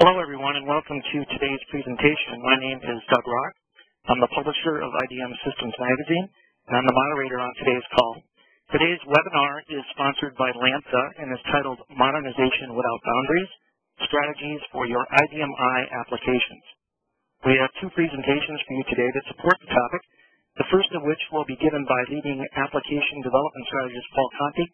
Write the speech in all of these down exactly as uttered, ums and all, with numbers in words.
Hello, everyone, and welcome to today's presentation. My name is Doug Rock. I'm the publisher of I B M Systems Magazine, and I'm the moderator on today's call. Today's webinar is sponsored by LANSA and is titled Modernization Without Boundaries, Strategies for Your I B M I Applications. We have two presentations for you today that support the topic, the first of which will be given by leading application development strategist Paul Conte.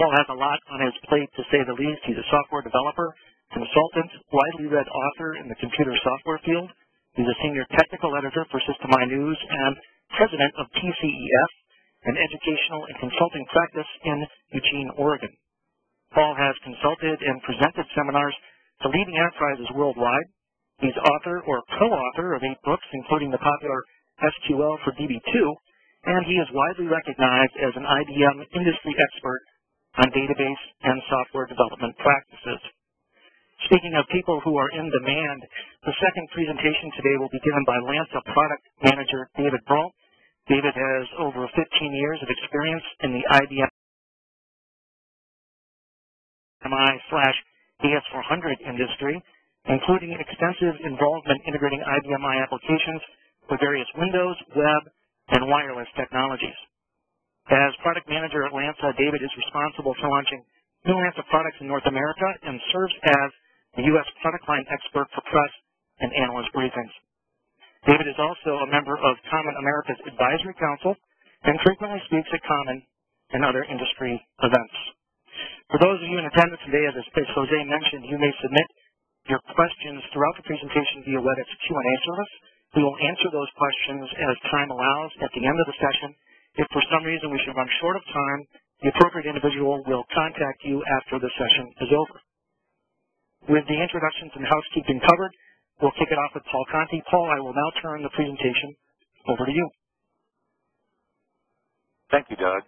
Paul has a lot on his plate, to say the least. He's a software developer, consultant, widely read author in the computer software field. He's a senior technical editor for System I News and president of T C E F, an educational and consulting practice in Eugene, Oregon. Paul has consulted and presented seminars to leading enterprises worldwide. He's author or co-author of eight books, including the popular S Q L for D B two, and he is widely recognized as an I B M industry expert on database and software development practices. Speaking of people who are in demand, the second presentation today will be given by LANSA product manager David Brault. David has over fifteen years of experience in the I B M I slash A S four hundred industry, including extensive involvement integrating I B M I applications with various Windows, web, and wireless technologies. As product manager at LANSA, David is responsible for launching new LANSA products in North America and serves as the U S product line expert for press and analyst briefings. David is also a member of Common America's Advisory Council and frequently speaks at Common and other industry events. For those of you in attendance today, as Jose mentioned, you may submit your questions throughout the presentation via WebEx Q and A service. We will answer those questions as time allows at the end of the session. If for some reason we should run short of time, the appropriate individual will contact you after the session is over. With the introductions and housekeeping covered, we'll kick it off with Paul Conte. Paul, I will now turn the presentation over to you. Thank you, Doug,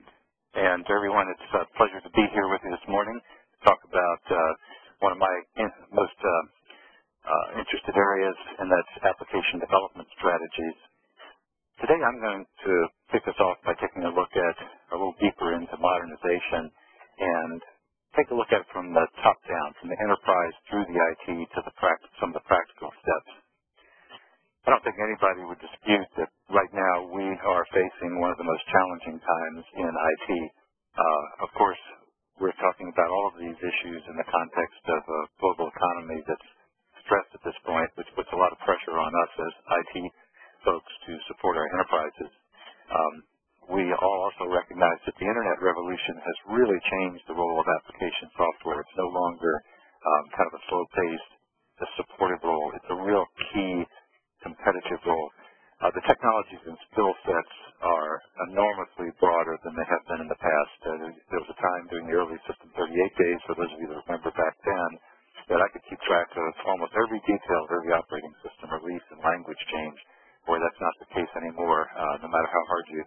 and to everyone, it's a pleasure to be here with you this morning to talk about uh, one of my in most uh, uh, interested areas, and that's application development strategies. Today, I'm going to kick us off by taking a look at a little deeper into modernization and take a look at it from the top down, from the enterprise through the I T to the some of the practical steps. I don't think anybody would dispute that right now we are facing one of the most challenging times in I T. Uh, of course, we're talking about all of these issues in the context of a global economy that's stressed at this point, which puts a lot of pressure on us as I T folks to support our enterprises. Um, We all also recognize that the Internet revolution has really changed the role of application software. It's no longer um, kind of a slow-paced, a supportive role. It's a real key competitive role. Uh, the technologies and skill sets are enormously broader than they have been in the past. Uh, there was a time during the early System thirty-eight days, for those of you that remember back then, that I could keep track of almost every detail of every operating system release and language change. Boy, that's not the case anymore, uh, no matter how hard you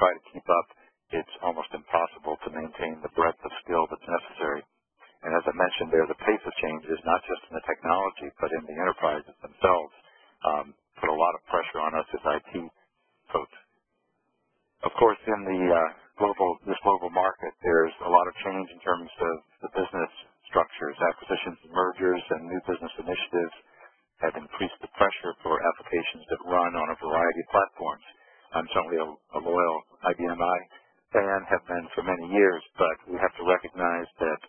try to keep up. It's almost impossible to maintain the breadth of skill that's necessary. And as I mentioned there, the pace of change is not just in the technology, but in the enterprises themselves, um, put a lot of pressure on us as I T folks. Of course, in the uh, global, this global market, there's a lot of change in terms of the business structures. Acquisitions and mergers and new business initiatives have increased the pressure for applications that run on a variety of platforms. I'm certainly a, a loyal I B M I fan, have been for many years, but we have to recognize that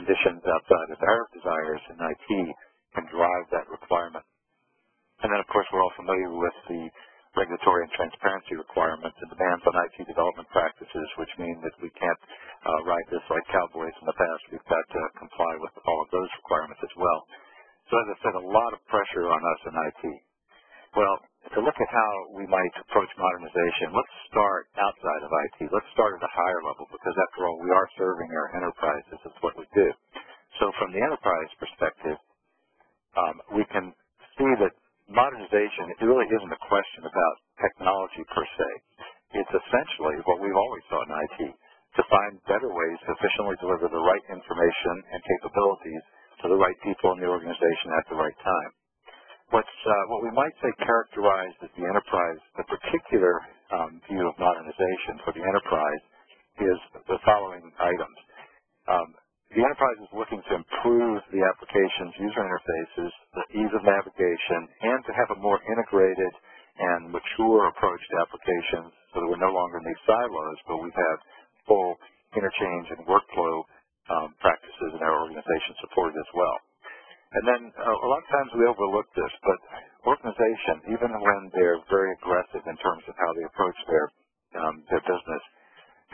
conditions outside of our desires in I T can drive that requirement. And then, of course, we're all familiar with the regulatory and transparency requirements and demands on I T development practices, which mean that we can't uh, ride this like cowboys in the past. We've got to comply with all of those requirements as well. So, as I said, a lot of pressure on us in I T. Well, to look at how we might approach modernization, let's start outside of I T. Let's start at a higher level, because after all, we are serving our enterprises. It's what we do. So from the enterprise perspective, um, we can see that modernization, it really isn't a question about technology per se. It's essentially what we've always thought in I T, to find better ways to efficiently deliver the right information and capabilities to the right people in the organization at the right time. What's, uh, what we might say characterized as the enterprise, the particular um, view of modernization for the enterprise is the following items. Um, The enterprise is looking to improve the application's user interfaces, the ease of navigation, and to have a more integrated and mature approach to applications so that we're no longer in these silos, but we have full interchange and workflow um, practices in our organization supported as well. And then uh, a lot of times we overlook this, but organizations, even when they're very aggressive in terms of how they approach their, um, their business,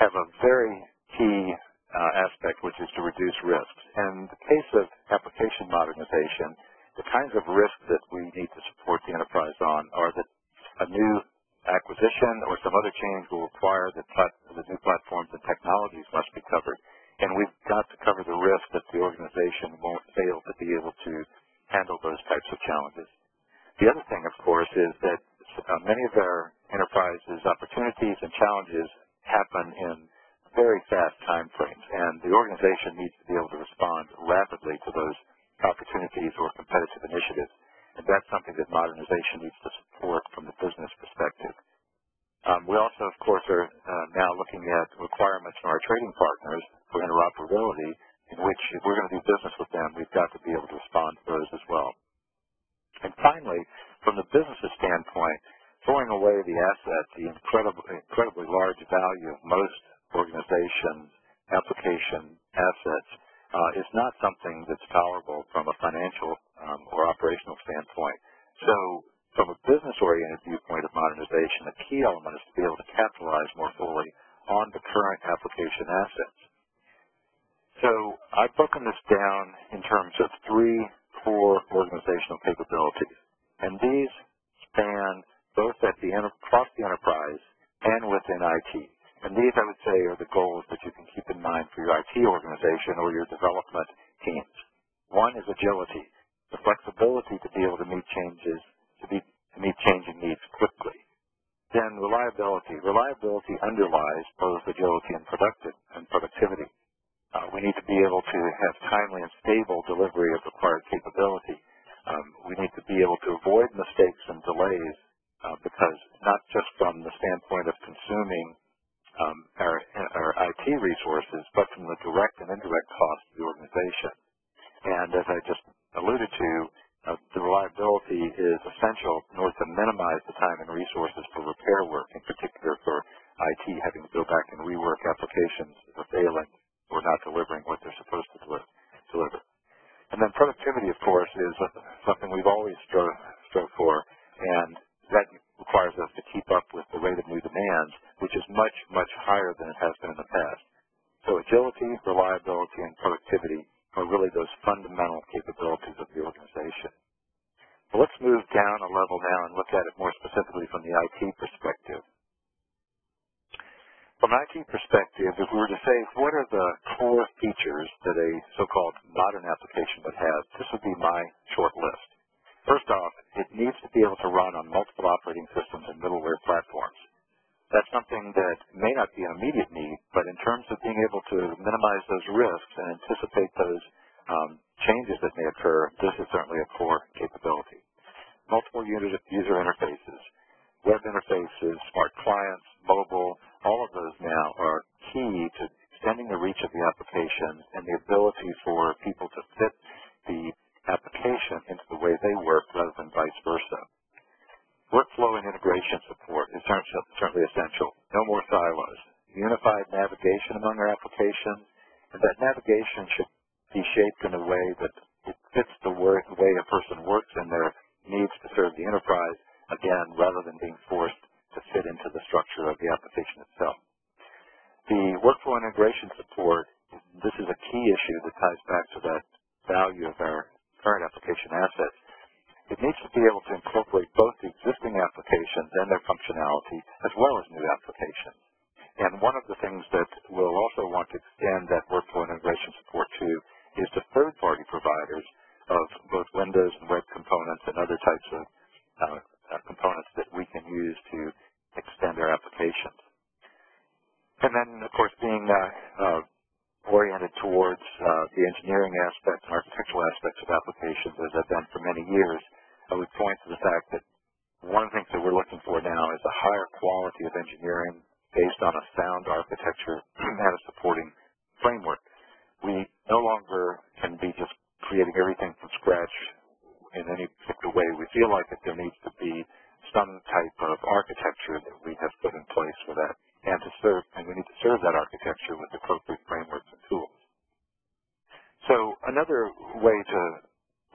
have a very key uh, aspect, which is to reduce risks. And in the case of application modernization, the kinds of risks that we need to support the enterprise on are that a new acquisition or some other change will require that the new platforms and technologies must be covered. And we've got to cover the risk that the organization won't fail to be able to handle those types of challenges. The other thing, of course, is that uh, many of our enterprises' opportunities and challenges happen in very fast time frames, and the organization needs to be able to respond rapidly to those opportunities or competitive initiatives. And that's something that modernization needs to support from the business perspective. Um, we also, of course, are uh, now looking at requirements from our trading partners for interoperability, in which if we're going to do business with them, we've got to be able to respond to those as well. And finally, from the business's standpoint, throwing away the asset, the incredible, incredibly large value of most organizations' application assets, uh, is not something that's tolerable from a financial um, or operational standpoint. So, from a business-oriented viewpoint of modernization, a key element is to be able to capitalize more fully on the current application assets. So I've broken this down in terms of three core organizational capabilities, and these span both at the across the enterprise and within I T. And these, I would say, are the goals that you can keep in mind for your I T organization or your development teams. One is agility, the flexibility to be able to meet changes To, be, to meet changing needs quickly. Then reliability. Reliability underlies both agility and, productive, and productivity. Uh, we need to be able to have timely and stable delivery of required capability. Um, we need to be able to avoid mistakes and delays uh, because not just from the standpoint of consuming um, our, our I T resources, but from the direct and indirect cost of the organization. And as I just alluded to, Uh, the reliability is essential in order to minimize the time and resources for repair work, in particular for I T having to go back and rework applications that are failing or not delivering what they're supposed to deliver. And then productivity, of course, is something we've always strove, strove for, and that requires us to keep up with the rate of new demands, which is much, much higher than it has been in the past. So agility, reliability, and productivity are really those fundamental capabilities of the organization. But let's move down a level now and look at it more specifically from the I T perspective. From an I T perspective, if we were to say, what are the core features that a so-called modern application would have, this would be my short list. First off, it needs to be able to run on multiple operating systems and middleware platforms. That's something that may not be an immediate need, but in terms of being able to minimize those risks and anticipate those um, changes that may occur, this is certainly a core capability. Multiple user, user interfaces, web interfaces, smart clients, mobile, all of those now are key to extending the reach of the application and the ability for people to fit the application into the way they work rather than vice versa. Workflow and integration support is certainly essential. No more silos. Unified navigation among our applications, and that navigation should be shaped in a way that it fits the way a person works and their needs to serve the enterprise, again, rather than being forced to fit into the structure of the application itself. The workflow integration support, this is a key issue that ties back to that value of our current application assets. It needs to be able to incorporate both the existing applications and their functionality as well as new applications. And one of the things that we'll also want to extend that workflow integration support to is to third-party providers of both Windows and web components and other types of uh, components that we can use to extend our applications. And then, of course, being uh, uh, oriented towards uh, the engineering aspects and architectural aspects of applications, as I've done for many years, I would point to the fact that one of the things that we're looking for now is a higher quality of engineering based on a sound architecture and a supporting framework. We no longer scratch in any particular way. We feel like that there needs to be some type of architecture that we have put in place for that, and to serve, and we need to serve that architecture with appropriate frameworks and tools. So another way to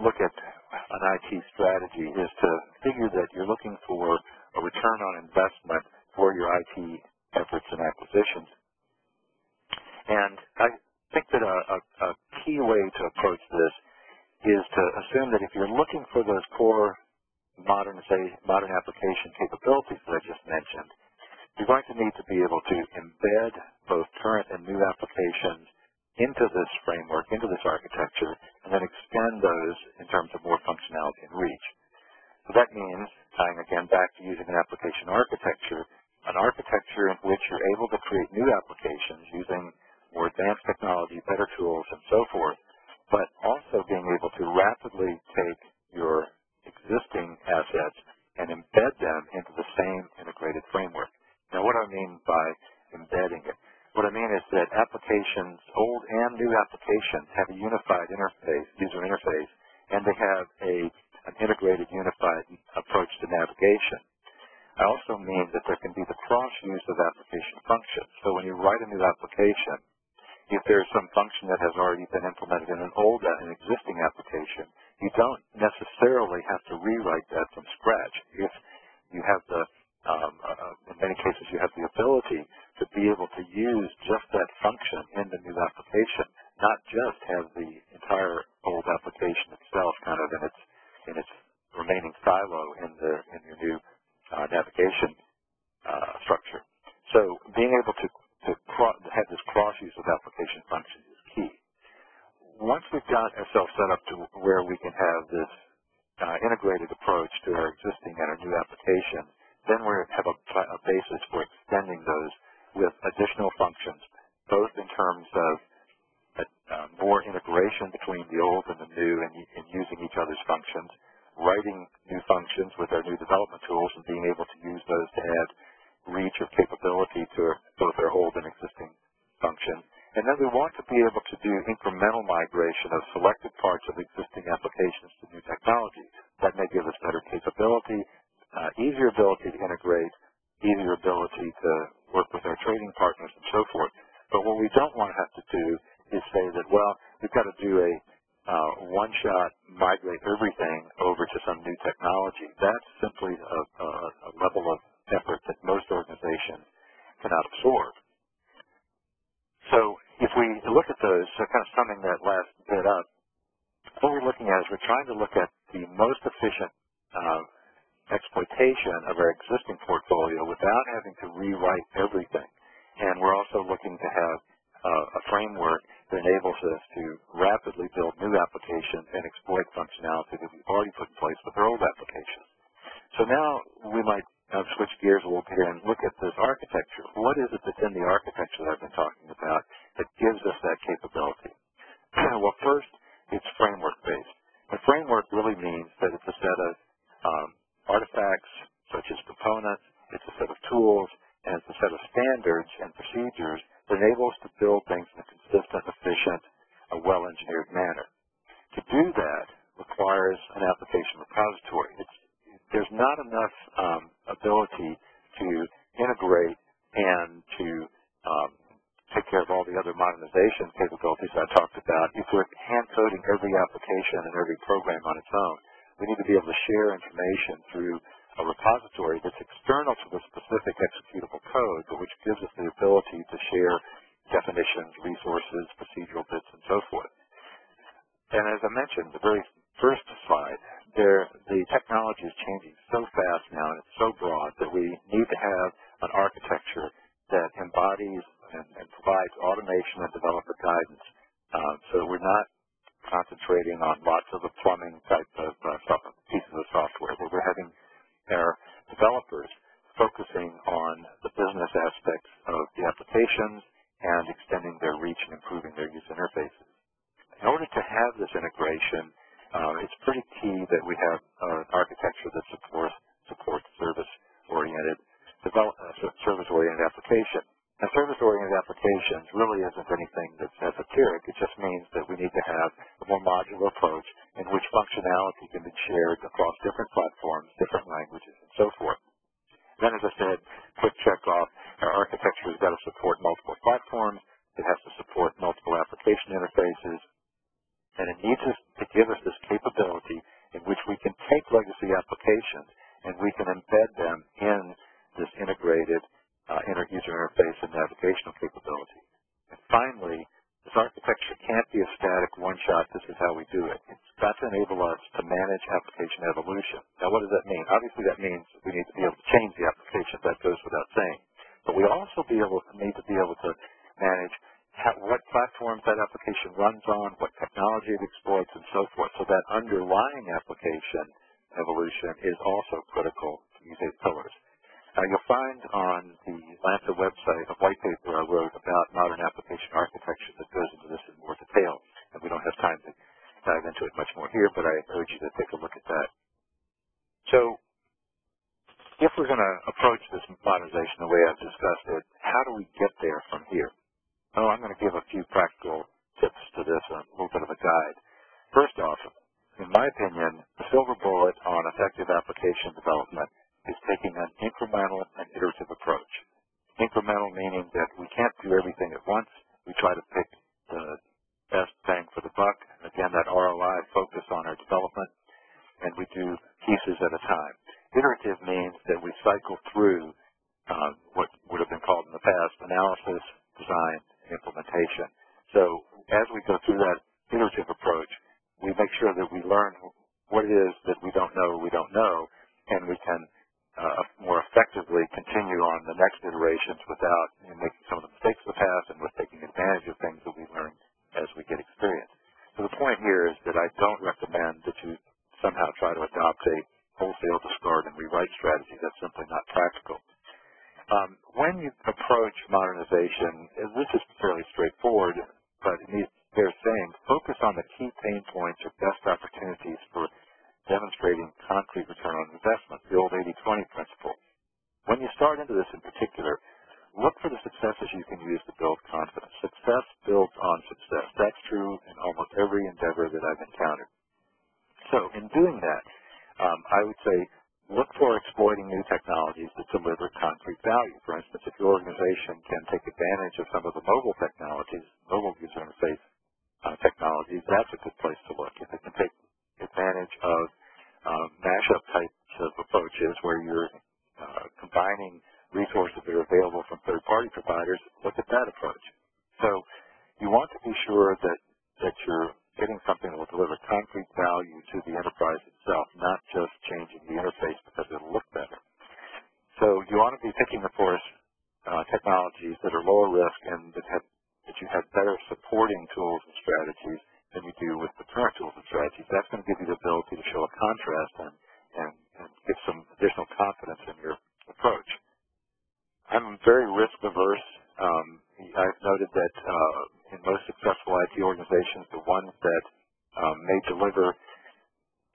look at an I T strategy is to figure that you're looking for a return on investment for your I T efforts and acquisitions. And I think that a, a, a key way to approach this is to assume that if you're looking for those core modern, say, modern application capabilities that I just mentioned, you're going to need to be able to embed both current and new applications into this framework, into this architecture, and then extend those in terms of more functionality and reach. So that means, tying again back to using an application architecture, an architecture in which you're able to create new applications using more advanced technology, better tools, and so forth, but also being able to rapidly take your existing assets and embed them into the same integrated framework. Now, what do I mean by embedding it? What I mean is that applications, old and new applications, have a unified interface, user interface, and they have a, an integrated, unified approach to navigation. I also mean that there can be the cross-use of application functions. So when you write a new application, if there's some function that has already been implemented in an old, an existing application, you don't necessarily have to rewrite that from scratch. If you have the, um, uh, in many cases, you have the ability to be able to use just that function in the new application, not just have the entire old application itself kind of in its in its remaining silo in the in your new uh, navigation uh, structure. So being able to to have this cross-use of application functions is key. Once we've got ourselves set up to where we can have this uh, integrated approach to our existing and our new application, then we have a, a basis for extending those with additional functions, both in terms of uh, more integration between the old and the new and, and using each other's functions, writing new functions with our new development tools and being able to use those to add reach or capability to both our old and existing function. And then we want to be able to do incremental migration of selected parts of existing applications to new technology. That may give us better capability, uh, easier ability to integrate, easier ability to work with our trading partners and so forth. But what we don't want to have to do is say that, well, we've got to do a uh, one-shot migrate everything over to some new technology. That's simply a, a, a level of effort that most organizations cannot absorb. So if we look at those, so kind of summing that last bit up, what we're looking at is we're trying to look at the most efficient uh, exploitation of our existing portfolio without having to rewrite everything. And we're also looking to have uh, a framework that enables us to rapidly build new applications and exploit functionality that we've already put in place with our old applications. So now we might I'll switch gears a little bit here and look at this architecture. What is it that's in the architecture that I've been talking about that gives us that capability? Well, first, it's framework-based. The framework really means that it's a set of um, artifacts, such as components, it's a set of tools, and it's a set of standards and procedures that enable us to build things in a consistent, efficient, a well-engineered manner. To do that requires an application repository. It's There's not enough um, ability to integrate and to um, take care of all the other modernization capabilities I talked about. If we're hand-coding every application and every program on its own, we need to be able to share information through a repository that's external to the specific executable code, but which gives us the ability to share definitions, resources, procedural bits, and so forth. And as I mentioned, the very first slide, there, the technology is changing so fast now and it's so broad that we need to have an architecture that embodies and, and provides automation and developer guidance uh, so that we're not concentrating on lots of the plumbing type of uh, pieces of software, where we're having our developers focusing on the business aspects of the applications and extending their reach and improving their user interfaces. In order to have this integration, Uh, it's pretty key that we have uh, an architecture that supports, supports service-oriented, develop, uh, service-oriented application. And service-oriented applications really isn't anything that's esoteric. It just means that we need to have a more modular approach in which functionality can be shared across different platforms, different languages, and so forth. Then, as I said, quick check off, our architecture has got to support multiple platforms, it has to support multiple application interfaces, and it needs us to give us this capability in which we can take legacy applications and we can embed them in this integrated uh, inter-user interface and navigational capability. And finally, this architecture can't be a static one-shot, this is how we do it. It's got to enable us to manage application evolution. Now, what does that mean? Obviously, that means we need to be able to change the application. That goes without saying. But we also be able to, need to be able to manage how, what platforms that application runs on, what technology it exploits, and so forth. So that underlying application evolution is also critical to these eight pillars. Uh, you'll find on the LANSA website a white paper I wrote about modern application architecture that goes into this in more detail, and we don't have time to dive into it much more here, but I urge you to take a look at that. So if we're going to approach this modernization the way I've discussed it, how do we get there from here? Oh, I'm going to give a few practical tips to this, a little bit of a guide. First off, in my opinion, the silver bullet on effective application development is taking an incremental and iterative approach. Incremental meaning that we can't do everything at once. We try to pick the best bang for the buck. Again, that R O I focus on our development, and we do pieces at a time. Iterative means that we cycle through uh, what would have been called in the past analysis, design, and implementation. So as we go through that iterative approach, we make sure that we learn what it is that we don't know we don't know, and we can Uh, more effectively continue on the next iterations without you know, making some of the mistakes of the past and with taking advantage of things that we learn as we get experience. So the point here is that I don't recommend that you somehow try to adopt a wholesale discard and rewrite strategy. That's simply not practical. Um, when you approach modernization, this is fairly straightforward, but it needs, they're saying focus on the key pain points or best opportunities for demonstrating concrete return on investment, the old eighty twenty principle. When you start into this in particular, look for the successes you can use to build confidence. Success builds on success. That's true in almost every endeavor that I've encountered. So in doing that, um, I would say look for exploiting new technologies that deliver concrete value. For instance, if your organization can take advantage of some of the mobile technologies, mobile user interface uh, technologies, that's a good place to look. If it can take advantage of um, mashup types of approaches where you're uh, combining resources that are available from third-party providers, look at that approach. So you want to be sure that, that you're getting something that will deliver concrete value to the enterprise itself, not just changing the interface because it'll look better. So you want to be picking, of course, uh, technologies that are lower risk and that, have, that you have better supporting tools and strategies than you do with the current tools and strategies. That's going to give you the ability to show a contrast and, and, and give some additional confidence in your approach. I'm very risk-averse. Um, I've noted that uh, in most successful I T organizations, the ones that um, may deliver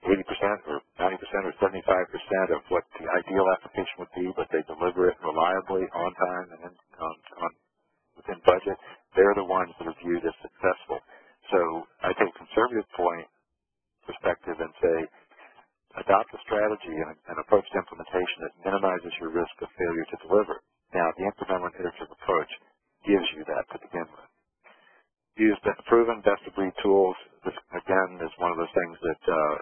eighty percent or ninety percent or seventy-five percent of what the ideal application would be, but they deliver it reliably, on time, and in, on, on, within budget, they're the ones that are viewed as successful. So I take a conservative point perspective and say, adopt a strategy and an approach to implementation that minimizes your risk of failure to deliver. Now, the incremental iterative approach gives you that to begin with. Use the proven best-of-breed tools. This, again, is one of those things that uh,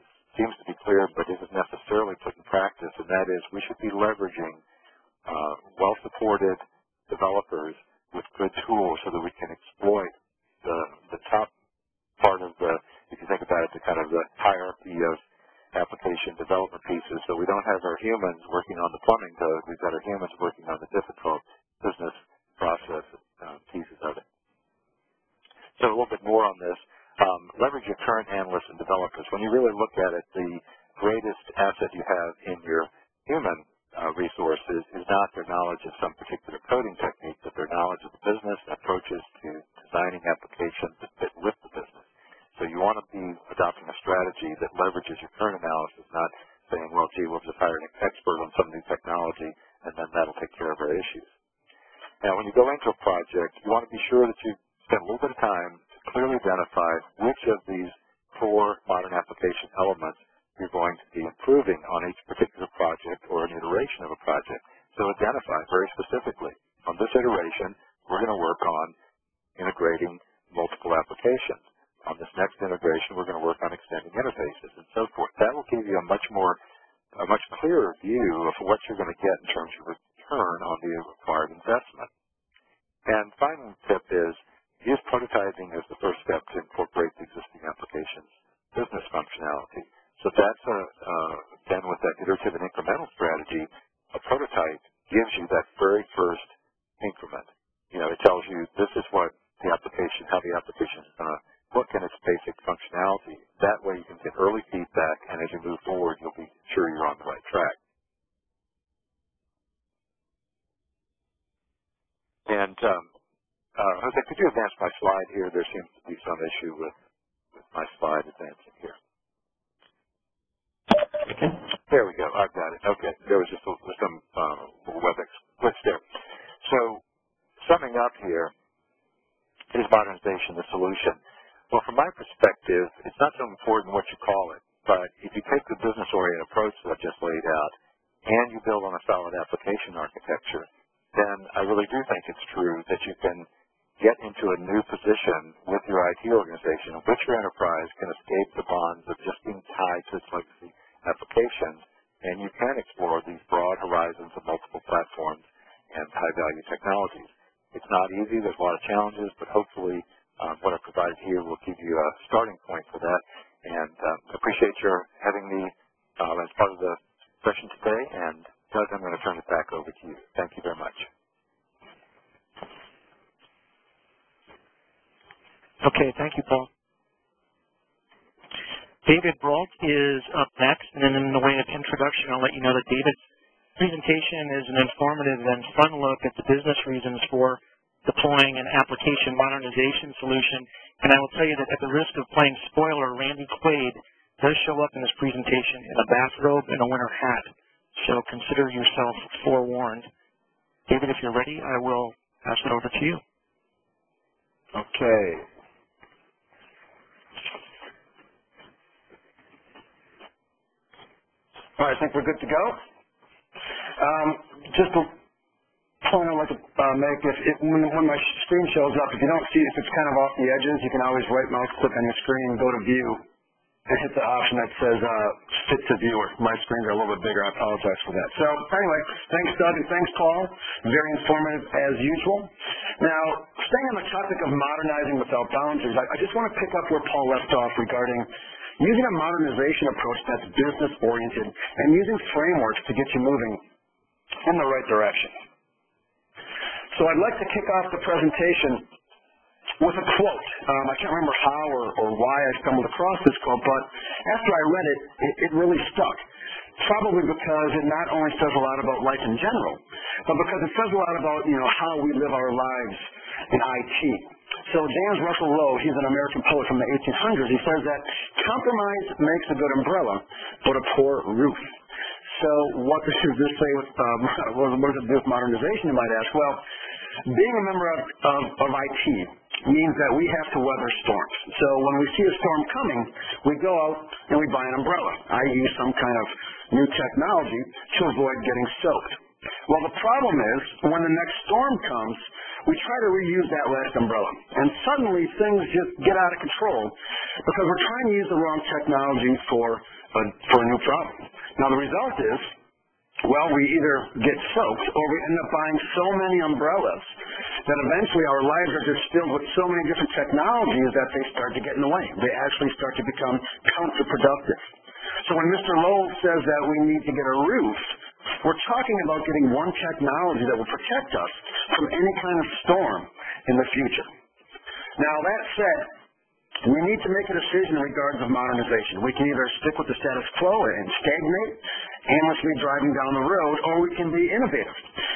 is, seems to be clear but isn't necessarily put in practice, and that is we should be leveraging uh, well-supported developers with good tools so that we can exploit The, the top part of the, if you think about it, the kind of the hierarchy of application development pieces. So we don't have our humans working on the plumbing code. We've got our humans working on the difficult business process uh, pieces of it. So a little bit more on this. Um, leverage your current analysts and developers. When you really look at it, the greatest asset you have in your human uh, resources is not their knowledge of some particular coding technique, but their knowledge of the business approaches to designing applications that fit with the business. So you want to be adopting a strategy that leverages your current analysis, not saying, well, gee, we'll just hire an expert on some new technology, and then that'll take care of our issues. Now, when you go into a project, you want to be sure that you spend a little bit of time to clearly identify which of these core modern application elements you're going to be improving on each particular project or an iteration of a project. So identify very specifically, on this iteration, we're going to work on integrating multiple applications. On this next integration, we're going to work on extending interfaces and so forth. That will give you a much more, a much clearer view of what you're going to get in terms of return on the required investment. And final tip is use prototyping as the first step to incorporate the existing application's business functionality. So that's a, uh, then with that iterative and incremental strategy, a prototype gives you that very first increment. You know, it tells you this is what the application, how the application is going to look in its basic functionality. That way you can get early feedback, and as you move forward, you'll be sure you're on the right track. And, um, uh, Jose, could you advance my slide here? There seems to be some issue with, with my slide advancing here. Okay. There we go. I've got it. Okay. There was just a, some uh, WebEx glitch there. So, summing up here, is modernization the solution? Well, from my perspective, it's not so important what you call it, but if you take the business-oriented approach that I just laid out and you build on a solid application architecture, then I really do think it's true that you can get into a new position with your I T organization in which your enterprise can escape the bonds of just being tied to its legacy applications, and you can explore these broad horizons of multiple platforms and high-value technologies. It's not easy. There's a lot of challenges, but hopefully um, what I provided here will give you a starting point for that. And uh, appreciate your having me uh, as part of the session today. And Doug, I'm going to turn it back over to you. Thank you very much. Okay, thank you, Paul. David Brault is up next, and then in the way of introduction, I'll let you know that David's presentation is an informative and fun look at the business reasons for deploying an application modernization solution. And I will tell you that at the risk of playing spoiler, Randy Quaid does show up in this presentation in a bathrobe and a winter hat. So consider yourself forewarned. David, if you're ready, I will pass it over to you. Okay. All right, I think we're good to go. Um, just a point I'd like to uh, make, if it, when, when my screen shows up, if you don't see it, if it's kind of off the edges, you can always right-mouse click on your screen, go to View, and hit the option that says uh, Fit to Viewer. My screens are a little bit bigger. I apologize for that. So anyway, thanks, Doug, and thanks, Paul. Very informative as usual. Now, staying on the topic of modernizing without boundaries, I, I just want to pick up where Paul left off regarding using a modernization approach that's business-oriented and using frameworks to get you moving in the right direction. So I'd like to kick off the presentation with a quote. Um, I can't remember how or, or why I stumbled across this quote, but after I read it, it, it really stuck. Probably because it not only says a lot about life in general, but because it says a lot about, you know, how we live our lives in I T. So James Russell Lowell, he's an American poet from the eighteen hundreds, he says that compromise makes a good umbrella, but a poor roof. So what does this say with, um, what does it do with modernization, you might ask? Well, being a member of, of, of I T means that we have to weather storms. So when we see a storm coming, we go out and we buy an umbrella, that is some kind of new technology to avoid getting soaked. Well, the problem is when the next storm comes, we try to reuse that last umbrella. And suddenly things just get out of control because we're trying to use the wrong technology for a, for a new problem. Now, the result is, well, we either get soaked or we end up buying so many umbrellas that eventually our lives are just filled with so many different technologies that they start to get in the way. They actually start to become counterproductive. So when Mister Lowell says that we need to get a roof, we're talking about getting one technology that will protect us from any kind of storm in the future. Now, that said, we need to make a decision in regards of modernization. We can either stick with the status quo and stagnate, aimlessly driving down the road, or we can be innovative.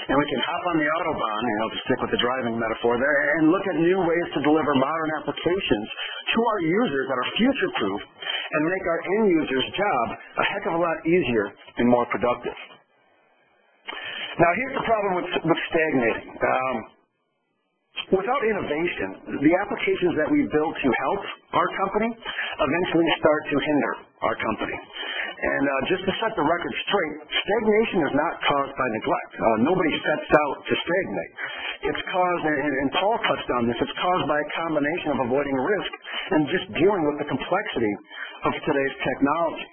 And we can hop on the Autobahn, you know, to stick with the driving metaphor there, and look at new ways to deliver modern applications to our users that are future-proof and make our end users' job a heck of a lot easier and more productive. Now, here's the problem with, with stagnating. Um, Without innovation, the applications that we build to help our company eventually start to hinder our company. And uh, just to set the record straight, stagnation is not caused by neglect. Uh, nobody sets out to stagnate. It's caused, and, and Paul touched on this, it's caused by a combination of avoiding risk and just dealing with the complexity of today's technology.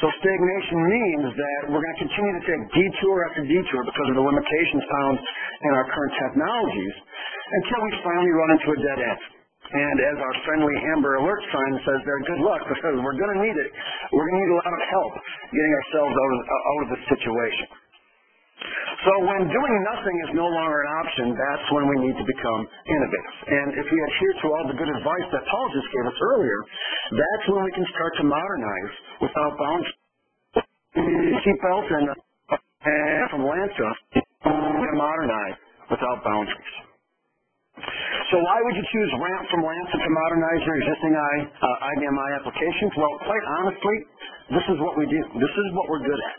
So stagnation means that we're going to continue to take detour after detour because of the limitations found in our current technologies until we finally run into a dead end. And as our friendly Amber Alert sign says there, good luck, because we're going to need it. We're going to need a lot of help getting ourselves out of, out of this situation. So when doing nothing is no longer an option, that's when we need to become innovative. And if we adhere to all the good advice that Paul just gave us earlier, that's when we can start to modernize without bounds. Seatbelts and, and from LANSA, we modernize without boundaries. So why would you choose RAMP from LANSA to modernize your existing I, uh, I B M I applications? Well, quite honestly, this is what we do. This is what we're good at.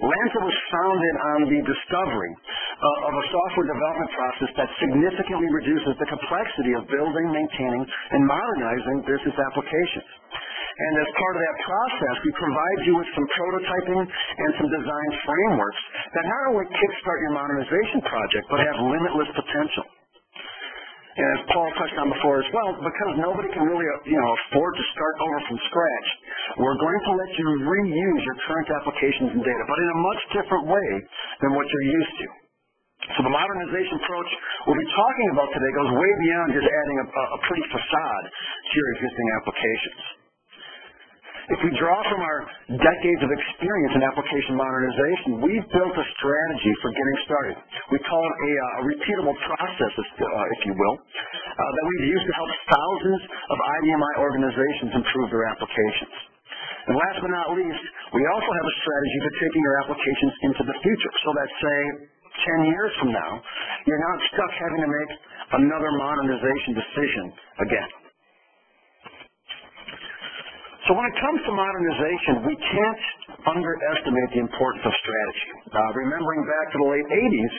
LANSA was founded on the discovery uh, of a software development process that significantly reduces the complexity of building, maintaining, and modernizing business applications. And as part of that process, we provide you with some prototyping and some design frameworks that not only kickstart your modernization project, but have limitless potential. And as Paul touched on before as well, because nobody can really, you know, afford to start over from scratch, we're going to let you reuse your current applications and data, but in a much different way than what you're used to. So the modernization approach we'll be talking about today goes way beyond just adding a, a pretty facade to your existing applications. If we draw from our decades of experience in application modernization, we've built a strategy for getting started. We call it a, a repeatable process, if you will, uh, that we've used to help thousands of I B M I organizations improve their applications. And last but not least, we also have a strategy for taking your applications into the future, so that, say, ten years from now, you're not stuck having to make another modernization decision again. So when it comes to modernization, we can't underestimate the importance of strategy. Uh, remembering back to the late eighties,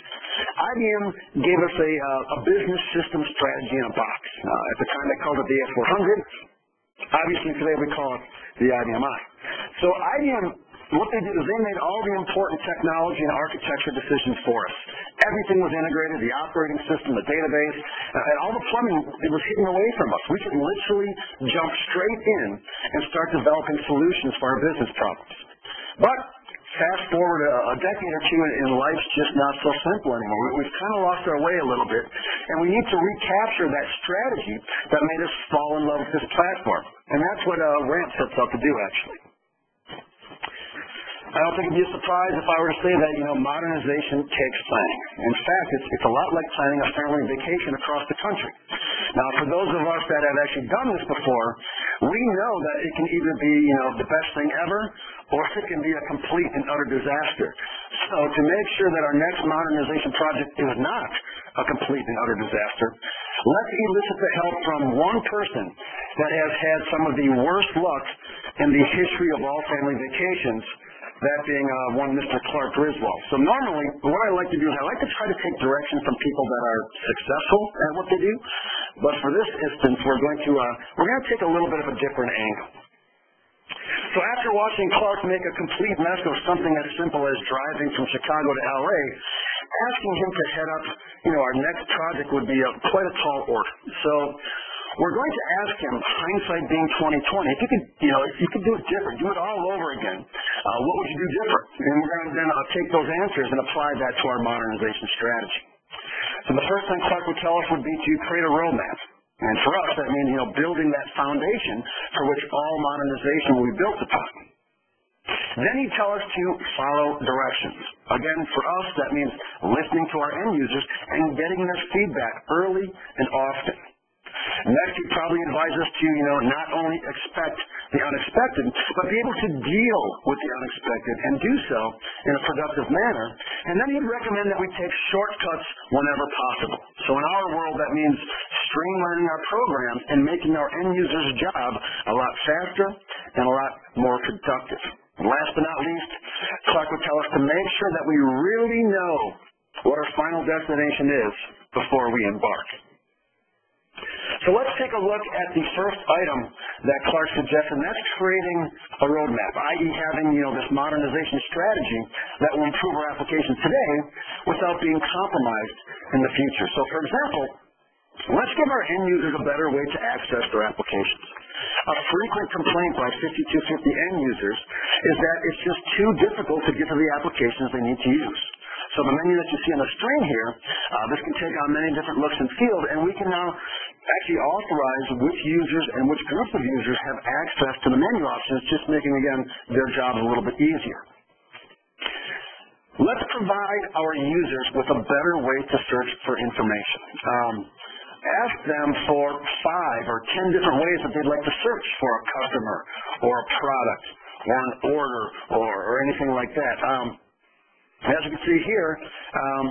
I B M gave us a, uh, a business system strategy in a box. Uh, at the time, they called it the A S four hundred. Obviously, today we call it the I B M I. So I B M, what they did is they made all the important technology and architecture decisions for us. Everything was integrated, the operating system, the database, and all the plumbing, it was hidden away from us. We could literally jump straight in and start developing solutions for our business problems. But fast forward a, a decade or two, and life's just not so simple anymore. We've kind of lost our way a little bit, and we need to recapture that strategy that made us fall in love with this platform. And that's what uh, RAMP sets out to do, actually. I don't think it'd be a surprise if I were to say that, you know, modernization takes planning. In fact, it's, it's a lot like planning a family vacation across the country. Now, for those of us that have actually done this before, we know that it can either be, you know, the best thing ever, or it can be a complete and utter disaster. So to make sure that our next modernization project is not a complete and utter disaster, let's elicit the help from one person that has had some of the worst luck in the history of all family vacations, that being uh, one Mister Clark Griswold. So normally, what I like to do is I like to try to take direction from people that are successful at what they do, but for this instance, we're going to, uh, we're going to take a little bit of a different angle. So after watching Clark make a complete mess of something as simple as driving from Chicago to L A, asking him to head up, you know, our next project would be a, quite a tall order. So we're going to ask him, hindsight being twenty twenty, if you could, you know, if you could do it different, do it all over again, uh, what would you do different? And we're going to then uh, take those answers and apply that to our modernization strategy. So the first thing Clark would tell us would be to create a roadmap. And for us, that means, you know, building that foundation for which all modernization will be built upon. Then he'd tell us to follow directions. Again, for us, that means listening to our end users and getting their feedback early and often. Next, he'd probably advise us to, you know, not only expect the unexpected, but be able to deal with the unexpected and do so in a productive manner. And then he'd recommend that we take shortcuts whenever possible. So in our world, that means streamlining our programs and making our end users' job a lot faster and a lot more productive. And last but not least, Clark would tell us to make sure that we really know what our final destination is before we embark. So let's take a look at the first item that Clark suggests, and that's creating a roadmap, that is having, you know, this modernization strategy that will improve our applications today without being compromised in the future. So, for example, let's give our end users a better way to access their applications. A frequent complaint by fifty-two fifty end users is that it's just too difficult to get to the applications they need to use. So the menu that you see on the screen here, uh, this can take on many different looks and fields, and we can now actually authorize which users and which groups of users have access to the menu options, just making, again, their job a little bit easier. Let's provide our users with a better way to search for information. Um, ask them for five or ten different ways that they'd like to search for a customer or a product or an order or, or anything like that. Um, As you can see here, um,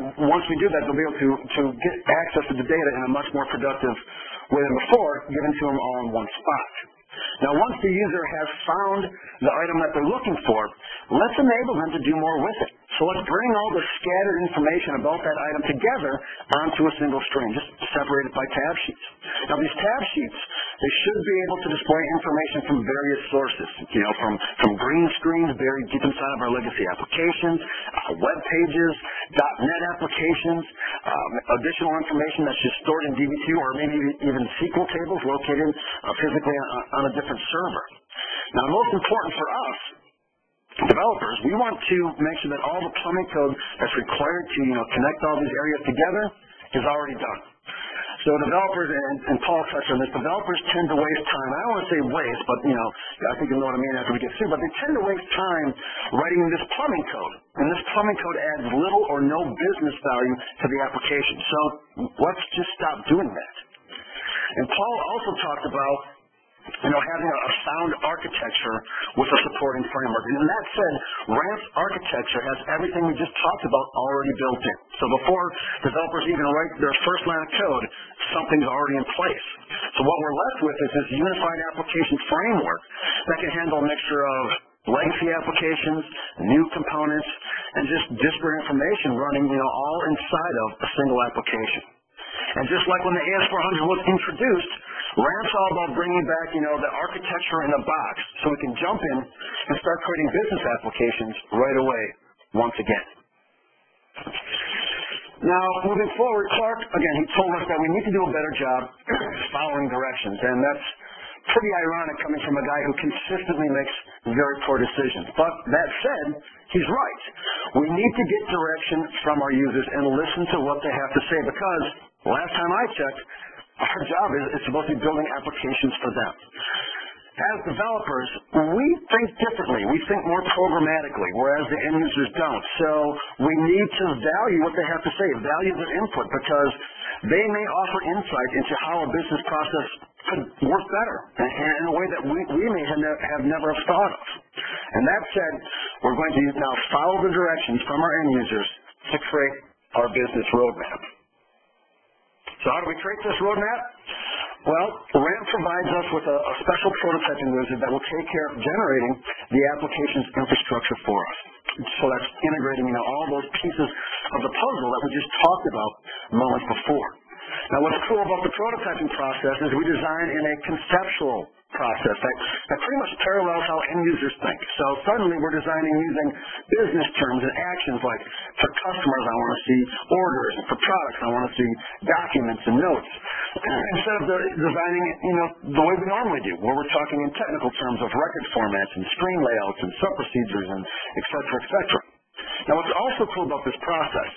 once we do that, they'll be able to, to get access to the data in a much more productive way than before, given to them all in one spot. Now, once the user has found the item that they're looking for, let's enable them to do more with it. So let's bring all the scattered information about that item together onto a single string, just separated by tab sheets. Now, these tab sheets, they should be able to display information from various sources, you know, from, from green screens buried deep inside of our legacy applications, uh, web pages, dot net applications, um, additional information that's just stored in D B two, or maybe even S Q L tables located uh, physically on, on a different server. Now, most important for us, developers, we want to make sure that all the plumbing code that's required to, you know, connect all these areas together is already done. So developers, and, and Paul touched on this, developers tend to waste time. I don't want to say waste, but, you know, I think you know what I mean after we get through, but they tend to waste time writing this plumbing code. And this plumbing code adds little or no business value to the application. So let's just stop doing that. And Paul also talked about, you know, having a sound architecture with a supporting framework. And that said, RAMP's architecture has everything we just talked about already built in. So before developers even write their first line of code, something's already in place. So what we're left with is this unified application framework that can handle a mixture of legacy applications, new components, and just disparate information running, you know, all inside of a single application. And just like when the A S four hundred was introduced, RAMP's all about bringing back, you know, the architecture in a box so we can jump in and start creating business applications right away once again. Now, moving forward, Clark, again, he told us that we need to do a better job following directions, and that's pretty ironic coming from a guy who consistently makes very poor decisions. But that said, he's right. We need to get direction from our users and listen to what they have to say, because last time I checked, our job is, is supposed to be building applications for them. As developers, we think differently. We think more programmatically, whereas the end users don't. So we need to value what they have to say, value their input, because they may offer insight into how a business process could work better in a way that we, we may have, ne have never thought of. And that said, we're going to now follow the directions from our end users to create our business roadmap. So how do we create this roadmap? Well, RAMP provides us with a, a special prototyping wizard that will take care of generating the application's infrastructure for us. So that's integrating, you know, all those pieces of the puzzle that we just talked about moments before. Now, what's cool about the prototyping process is we design in a conceptual process that, that pretty much parallels how end users think. So suddenly we're designing using business terms and actions like for customers I want to see orders, and for products I want to see documents and notes. Instead of the designing, you know, the way we normally do, where we're talking in technical terms of record formats and screen layouts and sub-procedures and et cetera, et cetera. Now, what's also cool about this process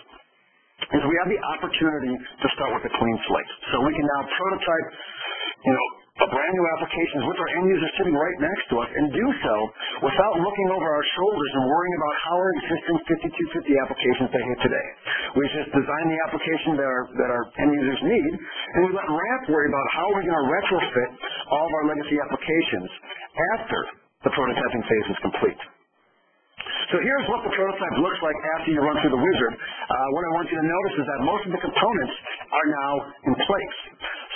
is we have the opportunity to start with a clean slate. So we can now prototype, you know, a brand new applications with our end users sitting right next to us, and do so without looking over our shoulders and worrying about how our existing fifty-two fifty applications behave today. We just design the application that our, that our end users need, and we let RAMP worry about how we're going to retrofit all of our legacy applications after the prototyping phase is complete. So here's what the prototype looks like after you run through the wizard. Uh, what I want you to notice is that most of the components are now in place.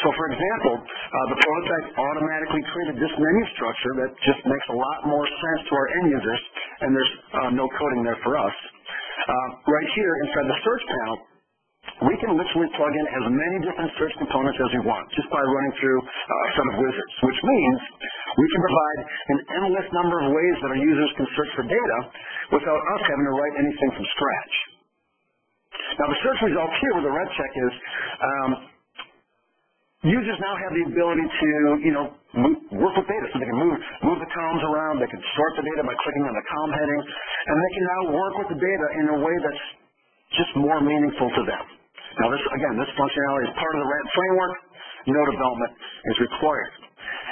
So, for example, uh, the prototype automatically created this menu structure that just makes a lot more sense to our end users, and there's uh, no coding there for us. Uh, right here inside the search panel, We can literally plug in as many different search components as we want just by running through uh, some wizards, which means we can provide an endless number of ways that our users can search for data without us having to write anything from scratch. Now, the search results here with the red check is um, users now have the ability to, you know, move, work with data. So they can move, move the columns around. They can sort the data by clicking on the column heading. And they can now work with the data in a way that's just more meaningful to them. Now, this, again, this functionality is part of the RAMP framework. No development is required.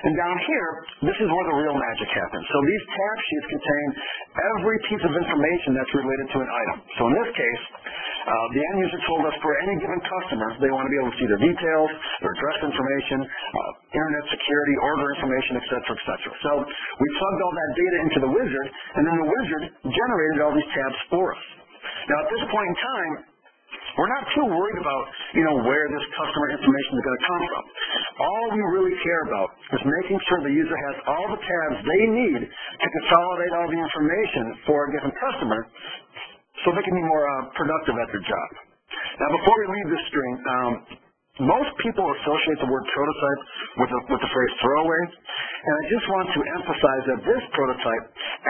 And down here, this is where the real magic happens. So these tab sheets contain every piece of information that's related to an item. So in this case, uh, the end user told us for any given customer, they want to be able to see their details, their address information, uh, internet security, order information, et cetera, et cetera. So we plugged all that data into the wizard, and then the wizard generated all these tabs for us. Now, at this point in time, we're not too worried about, you know, where this customer information is going to come from. All we really care about is making sure the user has all the tabs they need to consolidate all the information for a given customer so they can be more uh, productive at their job. Now, before we leave this string, um, most people associate the word prototype with the, with the phrase throwaway, and I just want to emphasize that this prototype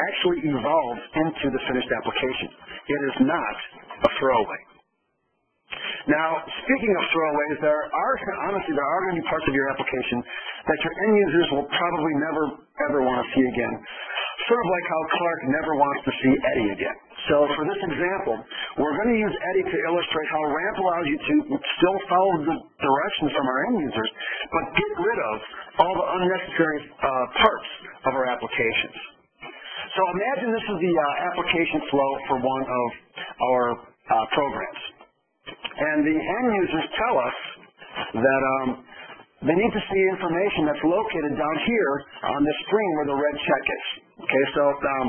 actually evolves into the finished application. It is not a throwaway. Now, speaking of throwaways, there are, honestly, there are going to be parts of your application that your end users will probably never, ever want to see again. Sort of like how Clark never wants to see Eddie again. So for this example, we're going to use Eddie to illustrate how RAMP allows you to still follow the directions from our end users, but get rid of all the unnecessary uh, parts of our applications. So imagine this is the uh, application flow for one of our uh, programs. And the end users tell us that um, they need to see information that's located down here on the screen where the red check is. Okay, so, um,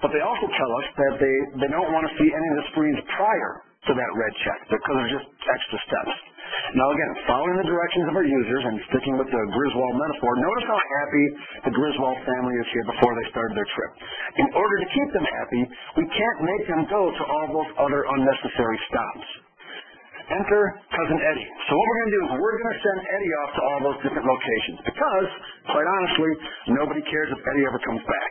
but they also tell us that they, they don't want to see any of the screens prior to that red check because they're just extra steps. Now again, following the directions of our users and sticking with the Griswold metaphor, notice how happy the Griswold family is here before they started their trip. In order to keep them happy, we can't make them go to all those other unnecessary stops. Enter Cousin Eddie. So what we're going to do is we're going to send Eddie off to all those different locations because, quite honestly, nobody cares if Eddie ever comes back.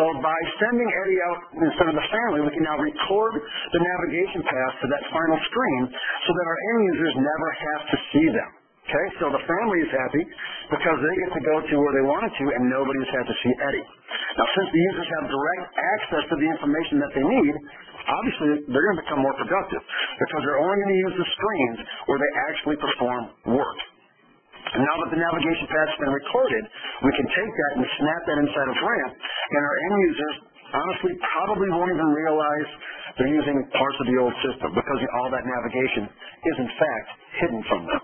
So by sending Eddie out in front of the family, we can now record the navigation path to that final screen so that our end users never have to see them. Okay, so the family is happy because they get to go to where they wanted to and nobody's had to see Eddie. Now, since the users have direct access to the information that they need, obviously they're going to become more productive because they're only going to use the screens where they actually perform work. And now that the navigation path's been recorded, we can take that and snap that inside of RAMP, and our end users honestly probably won't even realize they're using parts of the old system because all that navigation is in fact hidden from them.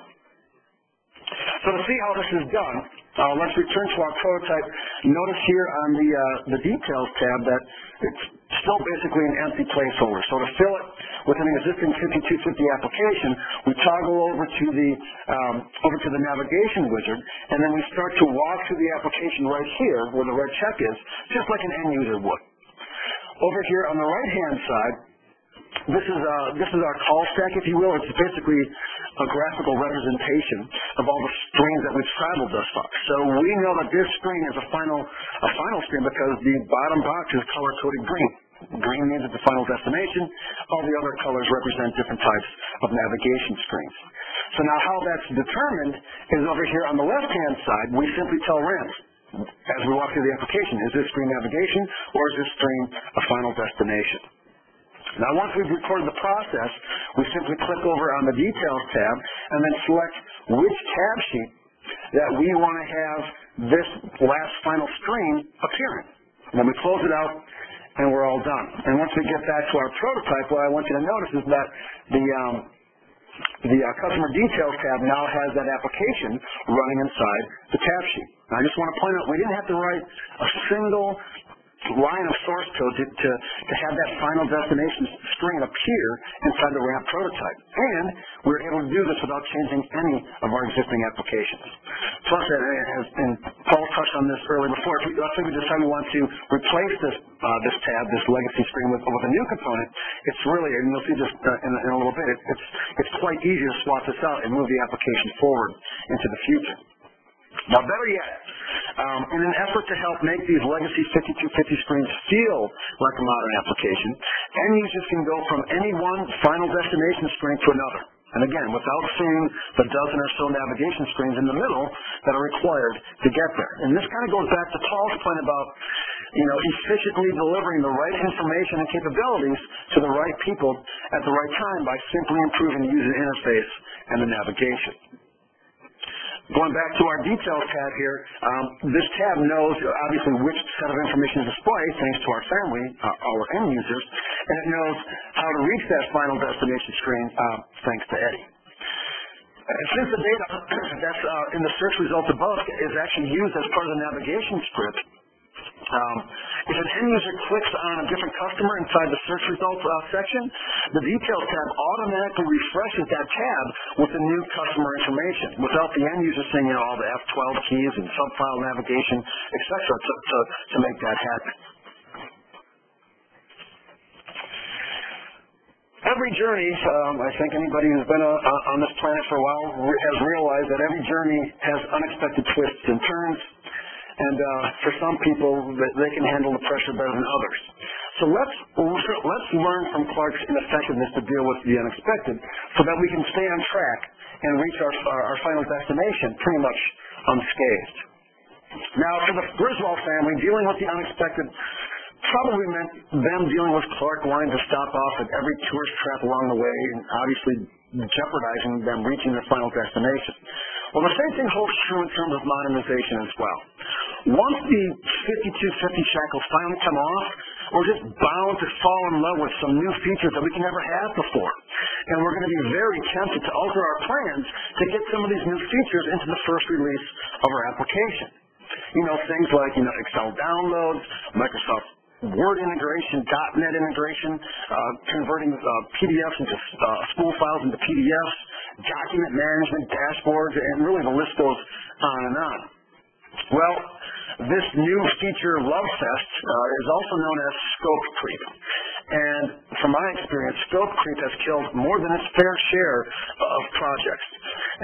So to see how this is done, uh, let's return to our prototype. Notice here on the, uh, the details tab that it's still basically an empty placeholder. So to fill it with an existing fifty-two fifty application, we toggle over to the um, over to the navigation wizard, and then we start to walk through the application right here where the red check is, just like an end user would. Over here on the right-hand side, this is uh, this is our call stack, if you will. It's basically a graphical representation of all the screens that we've traveled thus far. So we know that this screen is a final a final screen because the bottom box is color-coded green. Green means it's the final destination. All the other colors represent different types of navigation screens. So now how that's determined is over here on the left-hand side, we simply tell RAMP as we walk through the application, is this screen navigation or is this screen a final destination? Now, once we've recorded the process, we simply click over on the Details tab and then select which tab sheet that we want to have this last final screen appear in. And then we close it out, and we're all done. And once we get back to our prototype, what I want you to notice is that the, um, the uh, Customer Details tab now has that application running inside the tab sheet. And I just want to point out we didn't have to write a single line of source code to, to, to have that final destination string appear inside the RAMP prototype. And we were able to do this without changing any of our existing applications. Plus, and Paul touched on this earlier before, if we, let's say we decide we want to replace this, uh, this tab, this legacy string with, with a new component, it's really, and you'll see this uh, in, in a little bit, it, it's, it's quite easy to swap this out and move the application forward into the future. Now, better yet, um, in an effort to help make these legacy fifty-two fifty screens feel like a modern application, end users can go from any one final destination screen to another. And again, without seeing the dozen or so navigation screens in the middle that are required to get there. And this kind of goes back to Paul's point about, you know, efficiently delivering the right information and capabilities to the right people at the right time by simply improving the user interface and the navigation. Going back to our details tab here, um, this tab knows obviously which set of information is displayed thanks to our family, uh, our end users, and it knows how to reach that final destination screen uh, thanks to Eddie. And since the data that's uh, in the search results above is actually used as part of the navigation script, um, if an end user clicks on a different customer inside the search results uh, section, the details tab automatically refreshes that tab with the new customer information without the end user seeing, you know, all the F twelve keys and subfile navigation, et cetera, to, to, to make that happen. Every journey, um, I think anybody who's been a, a, on this planet for a while re has realized that every journey has unexpected twists and turns. And uh, for some people, they can handle the pressure better than others. So let's, let's learn from Clark's ineffectiveness to deal with the unexpected so that we can stay on track and reach our, our, our final destination pretty much unscathed. Now, for the Griswold family, dealing with the unexpected probably meant them dealing with Clark wanting to stop off at every tourist trap along the way and obviously jeopardizing them reaching their final destination. Well, the same thing holds true in terms of modernization as well. Once the fifty-two fifty shackles finally come off, we're just bound to fall in love with some new features that we can never have before. And we're going to be very tempted to alter our plans to get some of these new features into the first release of our application. You know, things like, you know, Excel downloads, Microsoft Word integration, dot net integration, uh, converting uh, P D Fs into uh, spool files into P D Fs, document management, dashboards, and really the list goes on and on. Well, this new feature love fest uh, is also known as scope creep. And from my experience, scope creep has killed more than its fair share of projects.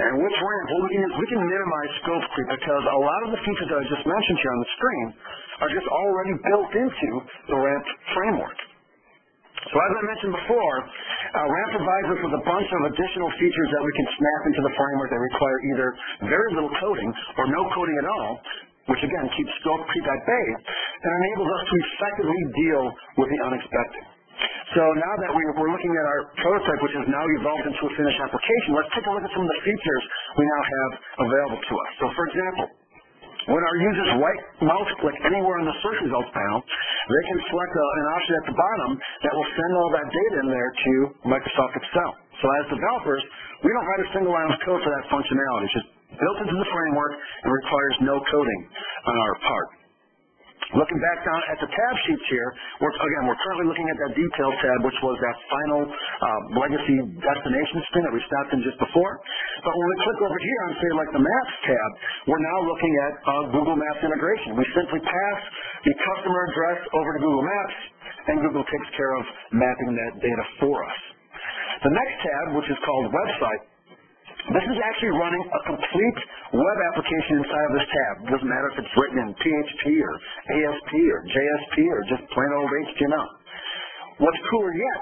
And with RAMP, what we can do is we can minimize scope creep because a lot of the features that I just mentioned here on the screen are just already built into the RAMP framework. So as I mentioned before, uh, RAMP provides us with a bunch of additional features that we can snap into the framework that require either very little coding or no coding at all, which again keeps scope creep at bay and enables us to effectively deal with the unexpected. So now that we're looking at our prototype, which has now evolved into a finished application, let's take a look at some of the features we now have available to us. So for example, when our users right mouse click anywhere in the search results panel, they can select a, an option at the bottom that will send all that data in there to Microsoft Excel. So as developers, we don't write a single line of code for that functionality. It's just built into the framework and requires no coding on our part. Looking back down at the tab sheets here, we're, again, we're currently looking at that detail tab, which was that final uh, legacy destination screen that we stopped in just before. But when we click over here on, say, like the Maps tab, we're now looking at uh, Google Maps integration. We simply pass the customer address over to Google Maps, and Google takes care of mapping that data for us. The next tab, which is called Website, this is actually running a complete web application inside of this tab. It doesn't matter if it's written in P H P or A S P or J S P or just plain old H T M L. What's cooler yet,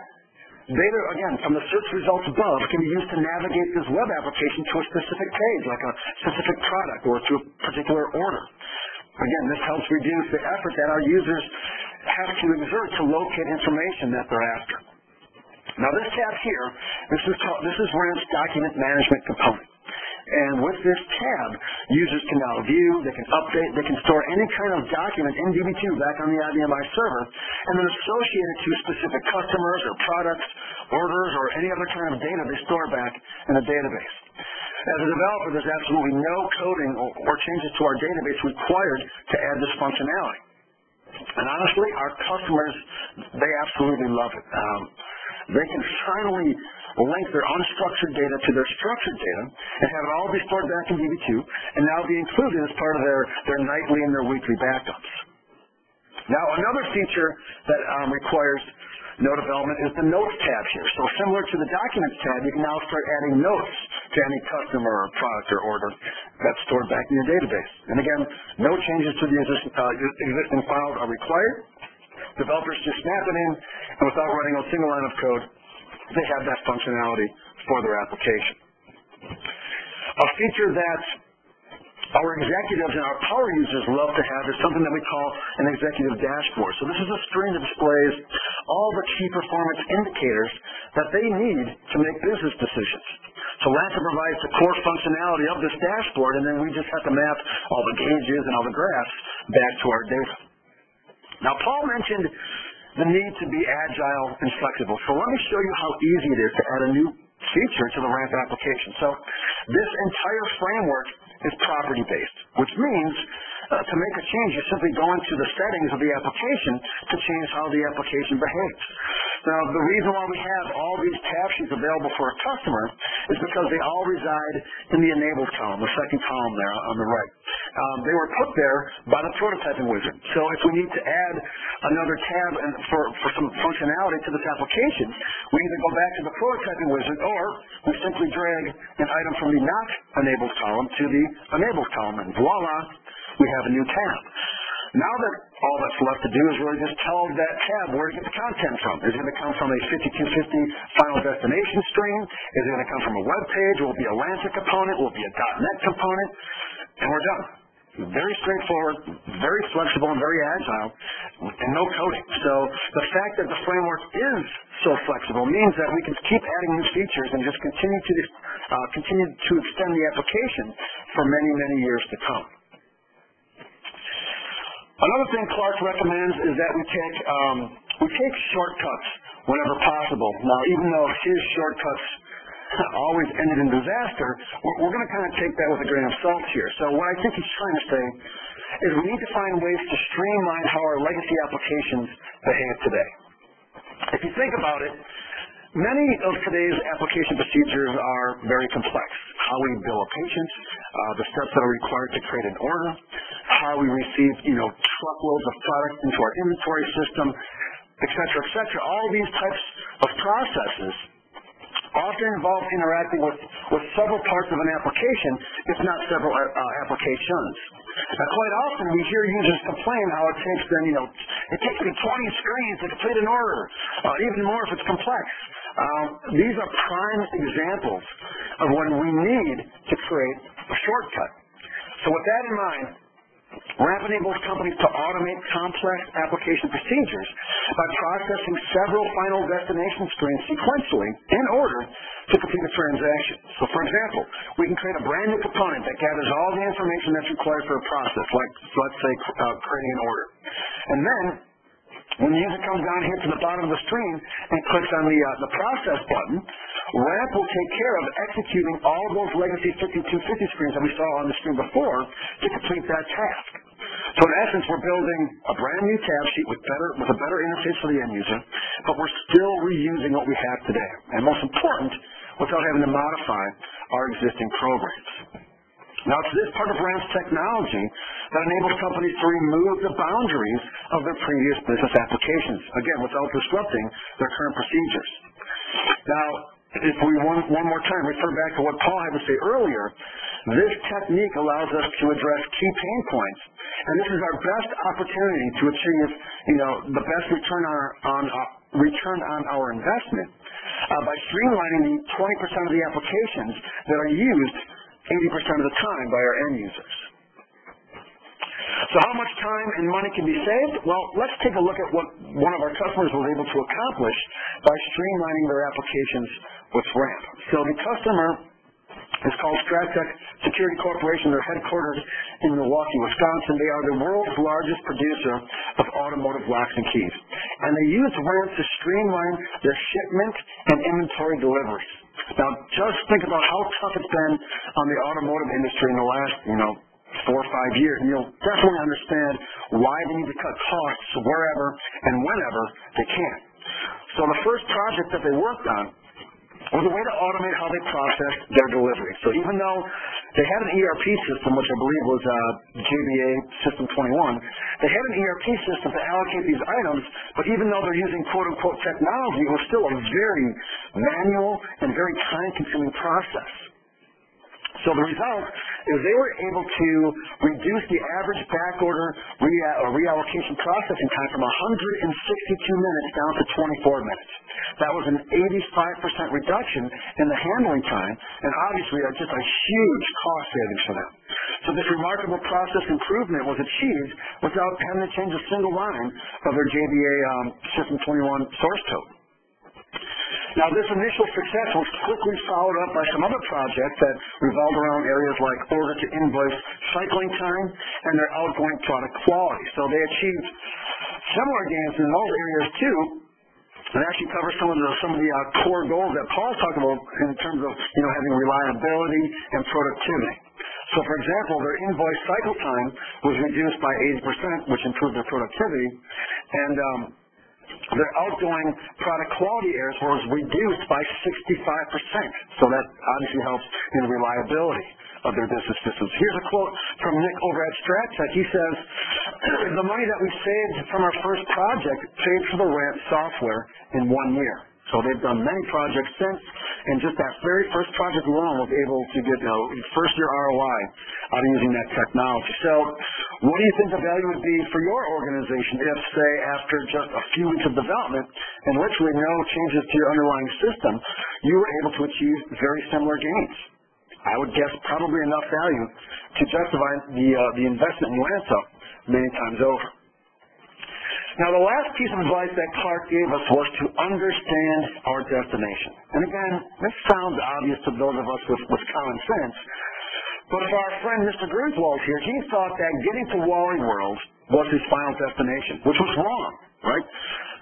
data, again, from the search results above can be used to navigate this web application to a specific page, like a specific product or to a particular order. Again, this helps reduce the effort that our users have to exert to locate information that they're after. Now this tab here, this is, called, this is RAMP's document management component. And with this tab, users can now view, they can update, they can store any kind of document in D B two back on the I B M i server, and then associate it to specific customers or products, orders, or any other kind of data they store back in a database. As a developer, there's absolutely no coding or, or changes to our database required to add this functionality. And honestly, our customers, they absolutely love it. Um, they can finally link their unstructured data to their structured data and have it all be stored back in D B two and now be included as part of their, their nightly and their weekly backups. Now, another feature that um, requires no development is the Notes tab here. So similar to the Documents tab, you can now start adding notes to any customer or product or order that's stored back in your database. And again, no changes to the existing, uh, existing files are required. Developers just snap it in, and without running a single line of code, they have that functionality for their application. A feature that our executives and our power users love to have is something that we call an executive dashboard. So this is a screen that displays all the key performance indicators that they need to make business decisions. So LANSA provides the core functionality of this dashboard, and then we just have to map all the gauges and all the graphs back to our data. Now, Paul mentioned the need to be agile and flexible. So let me show you how easy it is to add a new feature to the RAMP application. So this entire framework is property-based, which means uh, to make a change, you simply go into the settings of the application to change how the application behaves. Now, the reason why we have all these tab sheets available for a customer is because they all reside in the enabled column, the second column there on the right. Um, they were put there by the prototyping wizard. So if we need to add another tab and for, for some functionality to this application, we either go back to the prototyping wizard or we simply drag an item from the not enabled column to the enabled column, and voila, we have a new tab. Now that all that's left to do is really just tell that tab where to get the content from. Is it going to come from a fifty-two fifty final destination stream? Is it going to come from a web page? Will it be a LANSA component? Will it be a .NET component? And we're done. Very straightforward, very flexible, and very agile, and no coding. So the fact that the framework is so flexible means that we can keep adding new features and just continue to, uh, continue to extend the application for many, many years to come. Another thing Clark recommends is that we take, um, we take shortcuts whenever possible. Now, even though his shortcuts always ended in disaster, we're, we're going to kind of take that with a grain of salt here. So what I think he's trying to say is we need to find ways to streamline how our legacy applications behave today. If you think about it, many of today's application procedures are very complex. How we bill a patient, uh, the steps that are required to create an order, how we receive, you know, truckloads of products into our inventory system, et cetera, et cetera. All these types of processes often involve interacting with, with several parts of an application, if not several uh, applications. Now, quite often we hear users complain how it takes them, you know, it takes me twenty screens to complete an order, uh, even more if it's complex. Um, these are prime examples of when we need to create a shortcut. So with that in mind, RAMP enables companies to automate complex application procedures by processing several final destination screens sequentially in order to complete a transaction. So for example, we can create a brand new component that gathers all the information that's required for a process, like let's say uh, creating an order. And then when the user comes down here to the bottom of the screen and clicks on the, uh, the process button, RAMP will take care of executing all those legacy fifty-two fifty screens that we saw on the screen before to complete that task. So in essence, we're building a brand new tab sheet with, better, with a better interface for the end user, but we're still reusing what we have today. And most important, without having to modify our existing programs. Now, it's this part of RAMP's technology that enables companies to remove the boundaries of their previous business applications, again, without disrupting their current procedures. Now, if we one, one more time refer back to what Paul had to say earlier, this technique allows us to address key pain points, and this is our best opportunity to achieve, you know, the best return on our, on our, return on our investment uh, by streamlining the twenty percent of the applications that are used eighty percent of the time by our end users. So how much time and money can be saved? Well, let's take a look at what one of our customers was able to accomplish by streamlining their applications with RAMP. So the customer is called Strattec Security Corporation. They're headquartered in Milwaukee, Wisconsin. They are the world's largest producer of automotive locks and keys. And they use RAMP to streamline their shipment and inventory deliveries. Now, just think about how tough it's been on the automotive industry in the last, you know, four or five years, and you'll definitely understand why they need to cut costs wherever and whenever they can. So the first project that they worked on was a way to automate how they processed their delivery. So even though they had an E R P system, which I believe was uh, J B A System twenty-one, they had an E R P system to allocate these items, but even though they're using quote-unquote technology, it was still a very manual and very time-consuming process. So the result is they were able to reduce the average backorder rea- reallocation processing time from one hundred sixty-two minutes down to twenty-four minutes. That was an eighty-five percent reduction in the handling time, and obviously just a huge cost savings for them. So this remarkable process improvement was achieved without having to change a single line of their J B A um, System twenty-one source code. Now, this initial success was quickly followed up by some other projects that revolved around areas like order-to-invoice cycling time and their outgoing product quality. So they achieved similar gains in those areas, too, and actually covers some of the, some of the uh, core goals that Paul talked about in terms of, you know, having reliability and productivity. So, for example, their invoice cycle time was reduced by eighty percent, which improved their productivity, and um, their outgoing product quality errors was reduced by sixty-five percent. So that obviously helps in the reliability of their business systems. Here's a quote from Nick over at Strattec. He says, "The money that we saved from our first project paid for the RAMP software in one year." So they've done many projects since, and just that very first project alone was able to get, you know, first year R O I out of using that technology. So what do you think the value would be for your organization if, say, after just a few weeks of development and literally no changes to your underlying system, you were able to achieve very similar gains? I would guess probably enough value to justify the, uh, the investment in LANSA many times over. Now, the last piece of advice that Clark gave us was to understand our destination. And again, this sounds obvious to those of us with, with common sense, but for our friend Mister Griswold here, he thought that getting to Wally World was his final destination, which was wrong, right?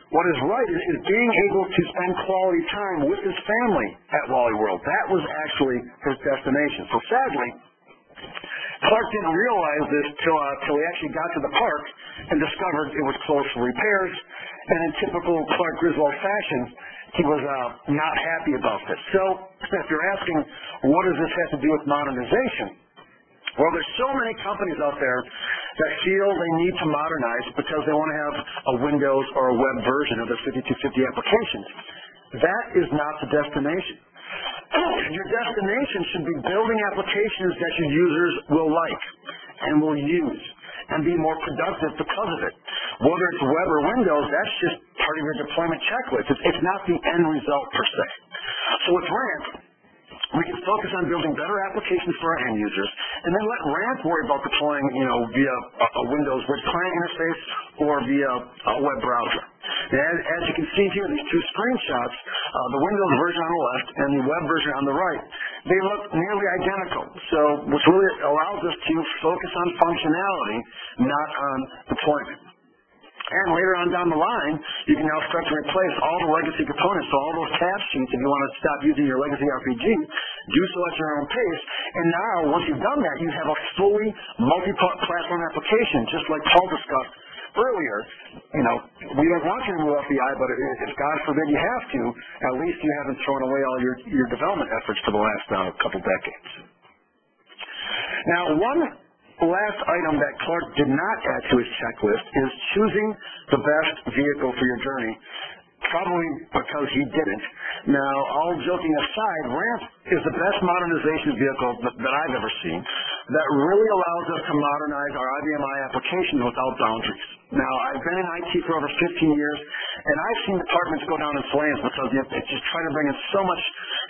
What is right is, is being able to spend quality time with his family at Wally World. That was actually his destination. So sadly, Clark didn't realize this till, uh, till he actually got to the park and discovered it was closed for repairs, and in typical Clark Griswold fashion, he was uh, not happy about this. So if you're asking, what does this have to do with modernization? Well, there's so many companies out there that feel they need to modernize because they want to have a Windows or a web version of their fifty-two fifty applications. That is not the destination. Your destination should be building applications that your users will like and will use and be more productive because of it. Whether it's web or Windows, that's just part of your deployment checklist. It's, it's not the end result per se. So with RAMP, we can focus on building better applications for our end users and then let RAMP worry about deploying, you know, via a Windows web client interface or via a web browser. And as you can see here, these two screenshots, uh, the Windows version on the left and the web version on the right, they look nearly identical, so which really allows us to focus on functionality, not on deployment. And later on down the line, you can now start to replace all the legacy components, so all those tab sheets, if you want to stop using your legacy R P G, do so at your own pace. And now, once you've done that, you have a fully multi-platform application, just like Paul discussed earlier. You know, we don't want you to move off the I, but if God forbid you have to, at least you haven't thrown away all your, your development efforts for the last uh, couple decades. Now, one last item that Clark did not add to his checklist is choosing the best vehicle for your journey, probably because he didn't. Now, all joking aside, RAMP is the best modernization vehicle that, that I've ever seen that really allows us to modernize our I B M I applications without boundaries. Now, I've been in I T for over fifteen years, and I've seen departments go down in flames because they just try to bring in so much,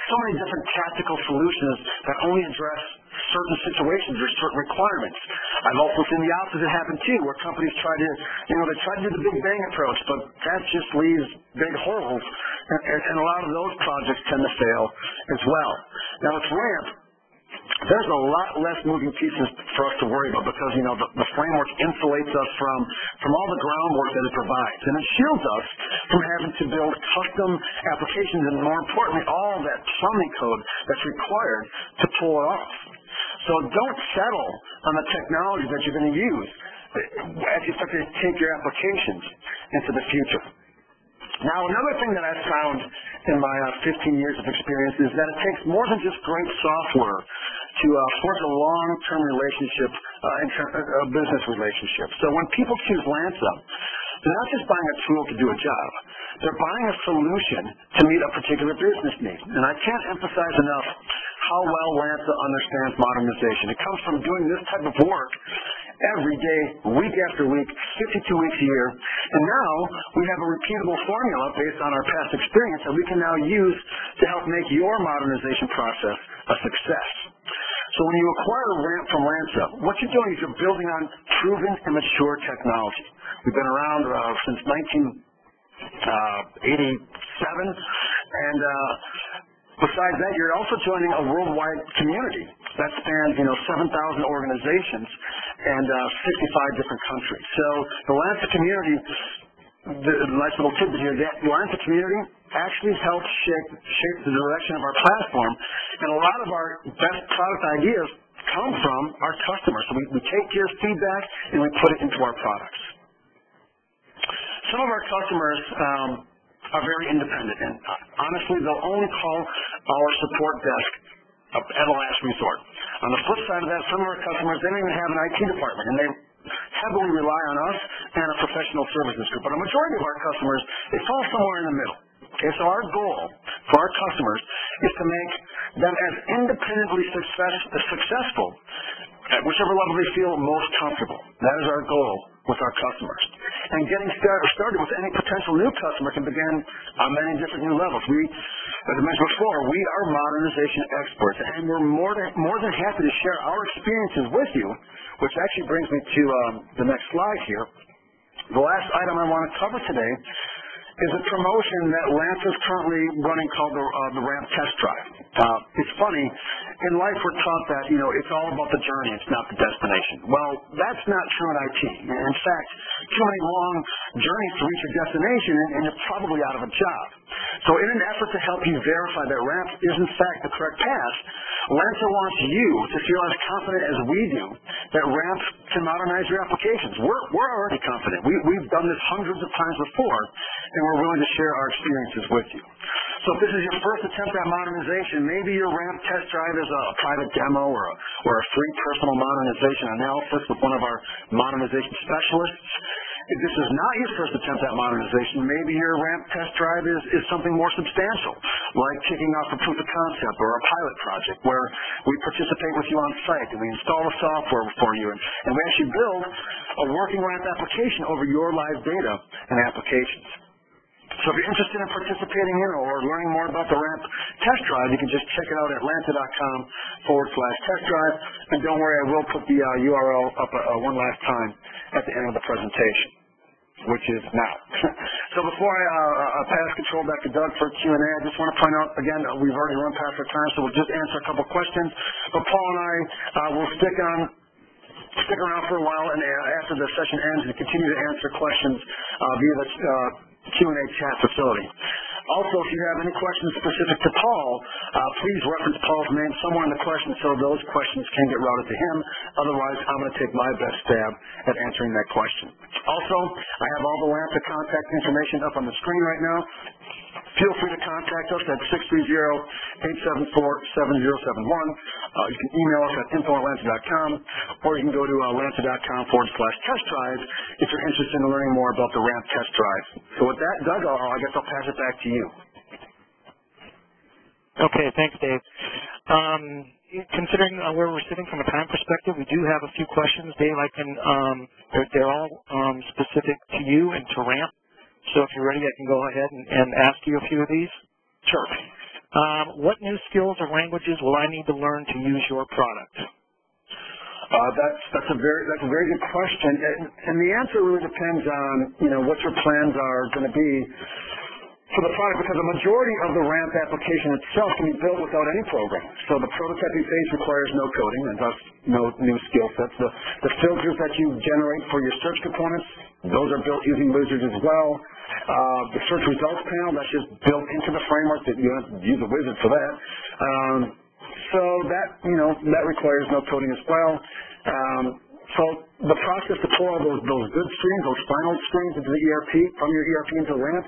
so many different tactical solutions that only address certain situations or certain requirements. I've also seen the opposite happen too, where companies try to, you know, they try to do the big bang approach, but that just leaves big holes, and, and a lot of those projects tend to fail as well. Now, with RAMP, there's a lot less moving pieces for us to worry about because, you know, the, the framework insulates us from, from all the groundwork that it provides. And it shields us from having to build custom applications and, more importantly, all that plumbing code that's required to pull it off. So don't settle on the technologies that you're going to use as you start to take your applications into the future. Now, another thing that I've found in my uh, fifteen years of experience is that it takes more than just great software to uh, forge a long-term relationship, uh, in term, uh, business relationship. So when people choose LANSA, they're not just buying a tool to do a job. They're buying a solution to meet a particular business need. And I can't emphasize enough how well LANSA understands modernization. It comes from doing this type of work every day, week after week, fifty-two weeks a year. And now we have a repeatable formula based on our past experience that we can now use to help make your modernization process a success. So when you acquire a RAMP from LANSA, what you're doing is you're building on proven and mature technology. We've been around uh, since nineteen eighty-seven, and uh, besides that, you're also joining a worldwide community that spans, you know, seven thousand organizations and uh, sixty-five different countries. So the LANSA community, the nice little tidbit here, the LANSA community actually helps shape, shape the direction of our platform, and a lot of our best product ideas come from our customers. So we, we take your feedback and we put it into our products. Some of our customers um, are very independent, and honestly, they'll only call our support desk at a last resort. On the flip side of that, some of our customers, they don't even have an I T department, and they heavily rely on us and a professional services group. But a majority of our customers, they fall somewhere in the middle. Okay, so our goal for our customers is to make them as independently success, successful at whichever level they feel most comfortable. That is our goal with our customers. And getting start, started with any potential new customer can begin on many different new levels. We, as I mentioned before, we are modernization experts, and we're more than, more than happy to share our experiences with you, which actually brings me to um, the next slide here. The last item I want to cover today is a promotion that LANSA is currently running called the, uh, the RAMP Test Drive. Uh, it's funny, in life we're taught that, you know, it's all about the journey, it's not the destination. Well, that's not true in I T. In fact, too many long journeys to reach a destination and, and you're probably out of a job. So in an effort to help you verify that RAMP is in fact the correct path, LANSA wants you to feel as confident as we do that RAMP can modernize your applications. We're, we're already confident. We, we've done this hundreds of times before, and we're willing to share our experiences with you. So if this is your first attempt at modernization, maybe your RAMP test drive is a private demo or a, or a free personal modernization analysis with one of our modernization specialists. If this is not your first attempt at modernization, maybe your RAMP test drive is, is something more substantial, like kicking off a proof of concept or a pilot project where we participate with you on site and we install the software for you, and, and we actually build a working RAMP application over your live data and applications. So if you're interested in participating in or learning more about the RAMP test drive, you can just check it out at LANSA.com forward slash test drive. And don't worry, I will put the uh, U R L up uh, one last time at the end of the presentation, which is now. So before I uh, pass control back to Doug for Q and A, I just want to point out, again, we've already run past our time, so we'll just answer a couple questions. But Paul and I uh, will stick on. stick around for a while, and uh, after the session ends, and continue to answer questions uh, via the uh, Q and A chat facility. Also, if you have any questions specific to Paul, uh, please reference Paul's name somewhere in the question so those questions can get routed to him. Otherwise, I'm going to take my best stab at answering that question. Also, I have all the LANSA contact information up on the screen right now. Feel free to contact us at six three zero, eight seven four, seven zero seven one. Uh, you can email us at info at lansa dot com, or you can go to uh, lansa dot com forward slash test drive if you're interested in learning more about the RAMP test drive. So with that, Doug, I'll, I guess I'll pass it back to you. Okay, thanks, Dave. Um, considering uh, where we're sitting from a time perspective, we do have a few questions, Dave. I can, um, they're, they're all um, specific to you and to RAMP. So if you're ready, I can go ahead and, and ask you a few of these. Sure. Um, what new skills or languages will I need to learn to use your product? Uh, that's that's a very that's a very good question, and, and the answer really depends on you know what your plans are going to be for the product, because a majority of the RAMP application itself can be built without any programming. So the prototyping phase requires no coding and thus no new skill sets. The, the filters that you generate for your search components, those are built using wizards as well. Uh, the search results panel, that's just built into the framework, that you don't have to use a wizard for that. Um, so that, you know, that requires no coding as well. Um, so the process to pull all those, those good strings, those final strings into the E R P, from your E R P into RAMP,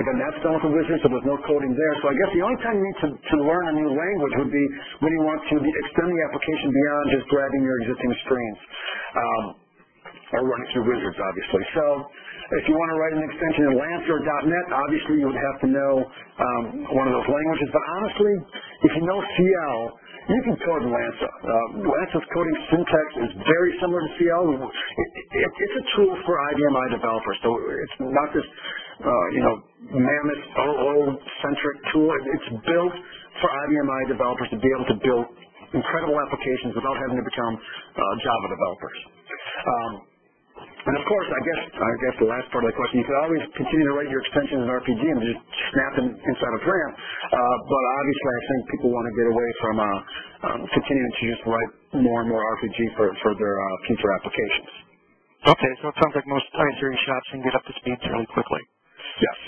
again, that's done with a wizard, so there's no coding there. So I guess the only time you need to, to learn a new language would be when you want to extend the application beyond just grabbing your existing strings. Um, or running through wizards, obviously. So if you want to write an extension in LANSA or .NET, obviously you would have to know um, one of those languages. But honestly, if you know C L, you can code in LANSA. Uh, LANSA's coding syntax is very similar to C L. It, it, it's a tool for I B M I developers, so it's not this uh, you know, mammoth O O-centric tool. It's built for I B M I developers to be able to build incredible applications without having to become uh, Java developers. Um, And of course, I guess I guess the last part of the question, you could always continue to write your extensions in R P G and just snap them inside of RAM. Uh, but obviously, I think people want to get away from uh, um, continuing to just write more and more R P G for, for their uh, future applications. Okay, so it sounds like most I series shops can get up to speed fairly quickly. Yes.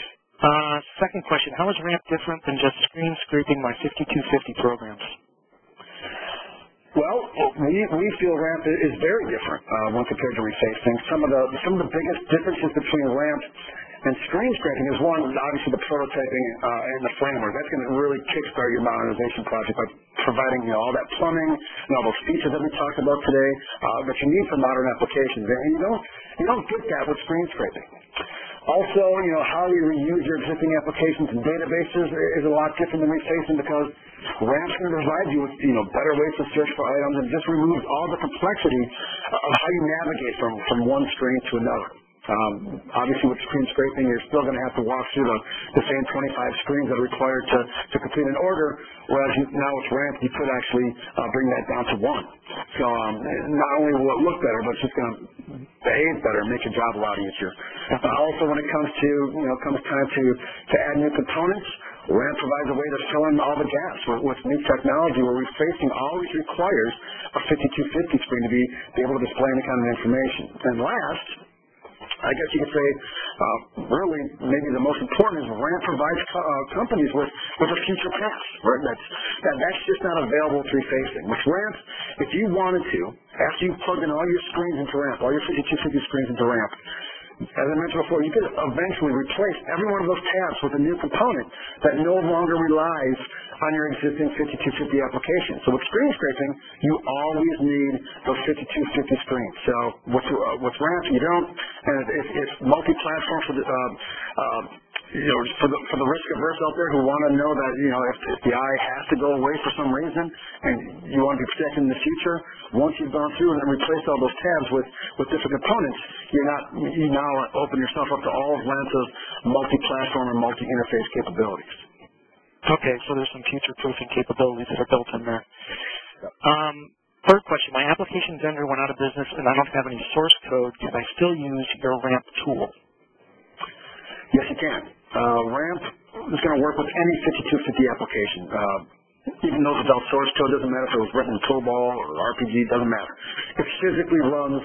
Uh, second question, how is RAMP different than just screen scraping my fifty-two fifty programs? Well, we, we feel RAMP is very different uh, when compared to refacing. Some of the some of the biggest differences between RAMP and screen scraping is one, obviously the prototyping uh, and the framework. That's going to really kickstart your modernization project by providing you know, all that plumbing and all those features that we talked about today uh, that you need for modern applications. And you don't you don't get that with screen scraping. Also, you know, how you reuse your existing applications and databases is a lot different than refacing because RAMP's going to provide you with, you know, better ways to search for items and just removes all the complexity of how you navigate from, from one screen to another. Um, obviously, with screen scraping, you're still going to have to walk through the, the same twenty-five screens that are required to, to complete an order, whereas you, now with RAMP, you could actually uh, bring that down to one. So um, not only will it look better, but it's just going to behave better, make your job a lot easier. Uh, also, when it comes to, you know, comes time to, to add new components, RAMP provides a way to fill in all the gaps with, with new technology where refacing always requires a fifty-two fifty screen to be, be able to display any kind of information. And last, I guess you could say, uh, really, maybe the most important is RAMP provides co uh, companies with, with a future path, right? That's, that, that's just not available through refacing. With RAMP, if you wanted to, after you plug in all your screens into RAMP, all your fifty-two fifty screens into RAMP, as I mentioned before, you could eventually replace every one of those tabs with a new component that no longer relies on your existing fifty-two fifty application. So with screen scraping, you always need those fifty-two fifty screens. So with, uh, with RAMP, you don't. And it's, it's multi-platform for the, uh, uh, you know, for the, for the risk-averse out there who want to know that, you know, if, if the eye has to go away for some reason and you want to be protected in the future, once you've gone through and then replaced all those tabs with, with different components, you're not, you now open yourself up to all of LANSA's multi-platform and multi-interface capabilities. Okay, so there's some future-proofing capabilities that are built in there. Um, third question, my application vendor went out of business and I don't have any source code. Can I still use your RAMP tool? Yes, you can. Uh, RAMP is going to work with any fifty-two fifty application. Uh, Even those without source code, doesn't matter if it was written in COBOL or R P G, doesn't matter. It physically runs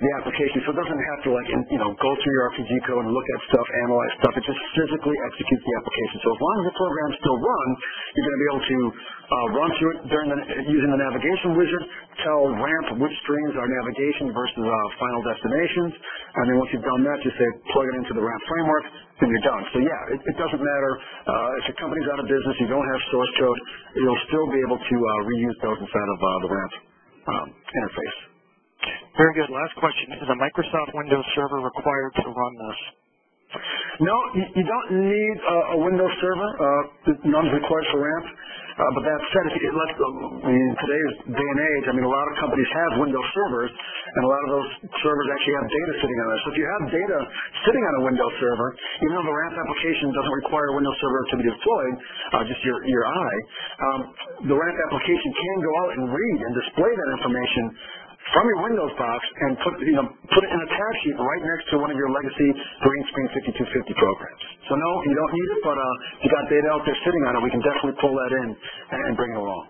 the application, so it doesn't have to like in, you know go through your R P G code and look at stuff, analyze stuff. It just physically executes the application. So as long as the program still runs, you're going to be able to uh, run through it during the, using the navigation wizard. Tell RAMP which strings are navigation versus uh, final destinations, and then once you've done that, just say plug it into the RAMP framework, and you're done. So yeah, it, it doesn't matter uh, if your company's out of business, you don't have source code, you'll still be able to uh, reuse those inside of uh, the RAMP um, interface. Very good. Last question. Is a Microsoft Windows server required to run this? No, you, you don't need a, a Windows server. Uh, none is required for RAMP. Uh, but that said, if you, like, uh, in today's day and age, I mean, a lot of companies have Windows servers, and a lot of those servers actually have data sitting on there. So if you have data sitting on a Windows server, even though the RAMP application doesn't require a Windows server to be deployed, uh, just your, your eye, um, the RAMP application can go out and read and display that information from your Windows box and put, you know, put it in a tab sheet right next to one of your legacy green screen fifty-two fifty programs. So no, you don't need it, but uh, if you got data out there sitting on it, we can definitely pull that in and bring it along.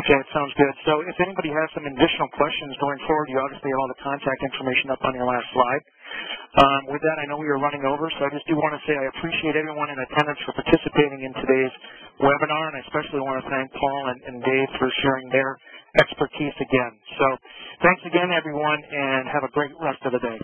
Okay, that sounds good. So if anybody has some additional questions going forward, you obviously have all the contact information up on your last slide. Um, with that, I know we are running over, so I just do want to say I appreciate everyone in attendance for participating in today's webinar, and I especially want to thank Paul and, and Dave for sharing their expertise again. So thanks again, everyone, and have a great rest of the day.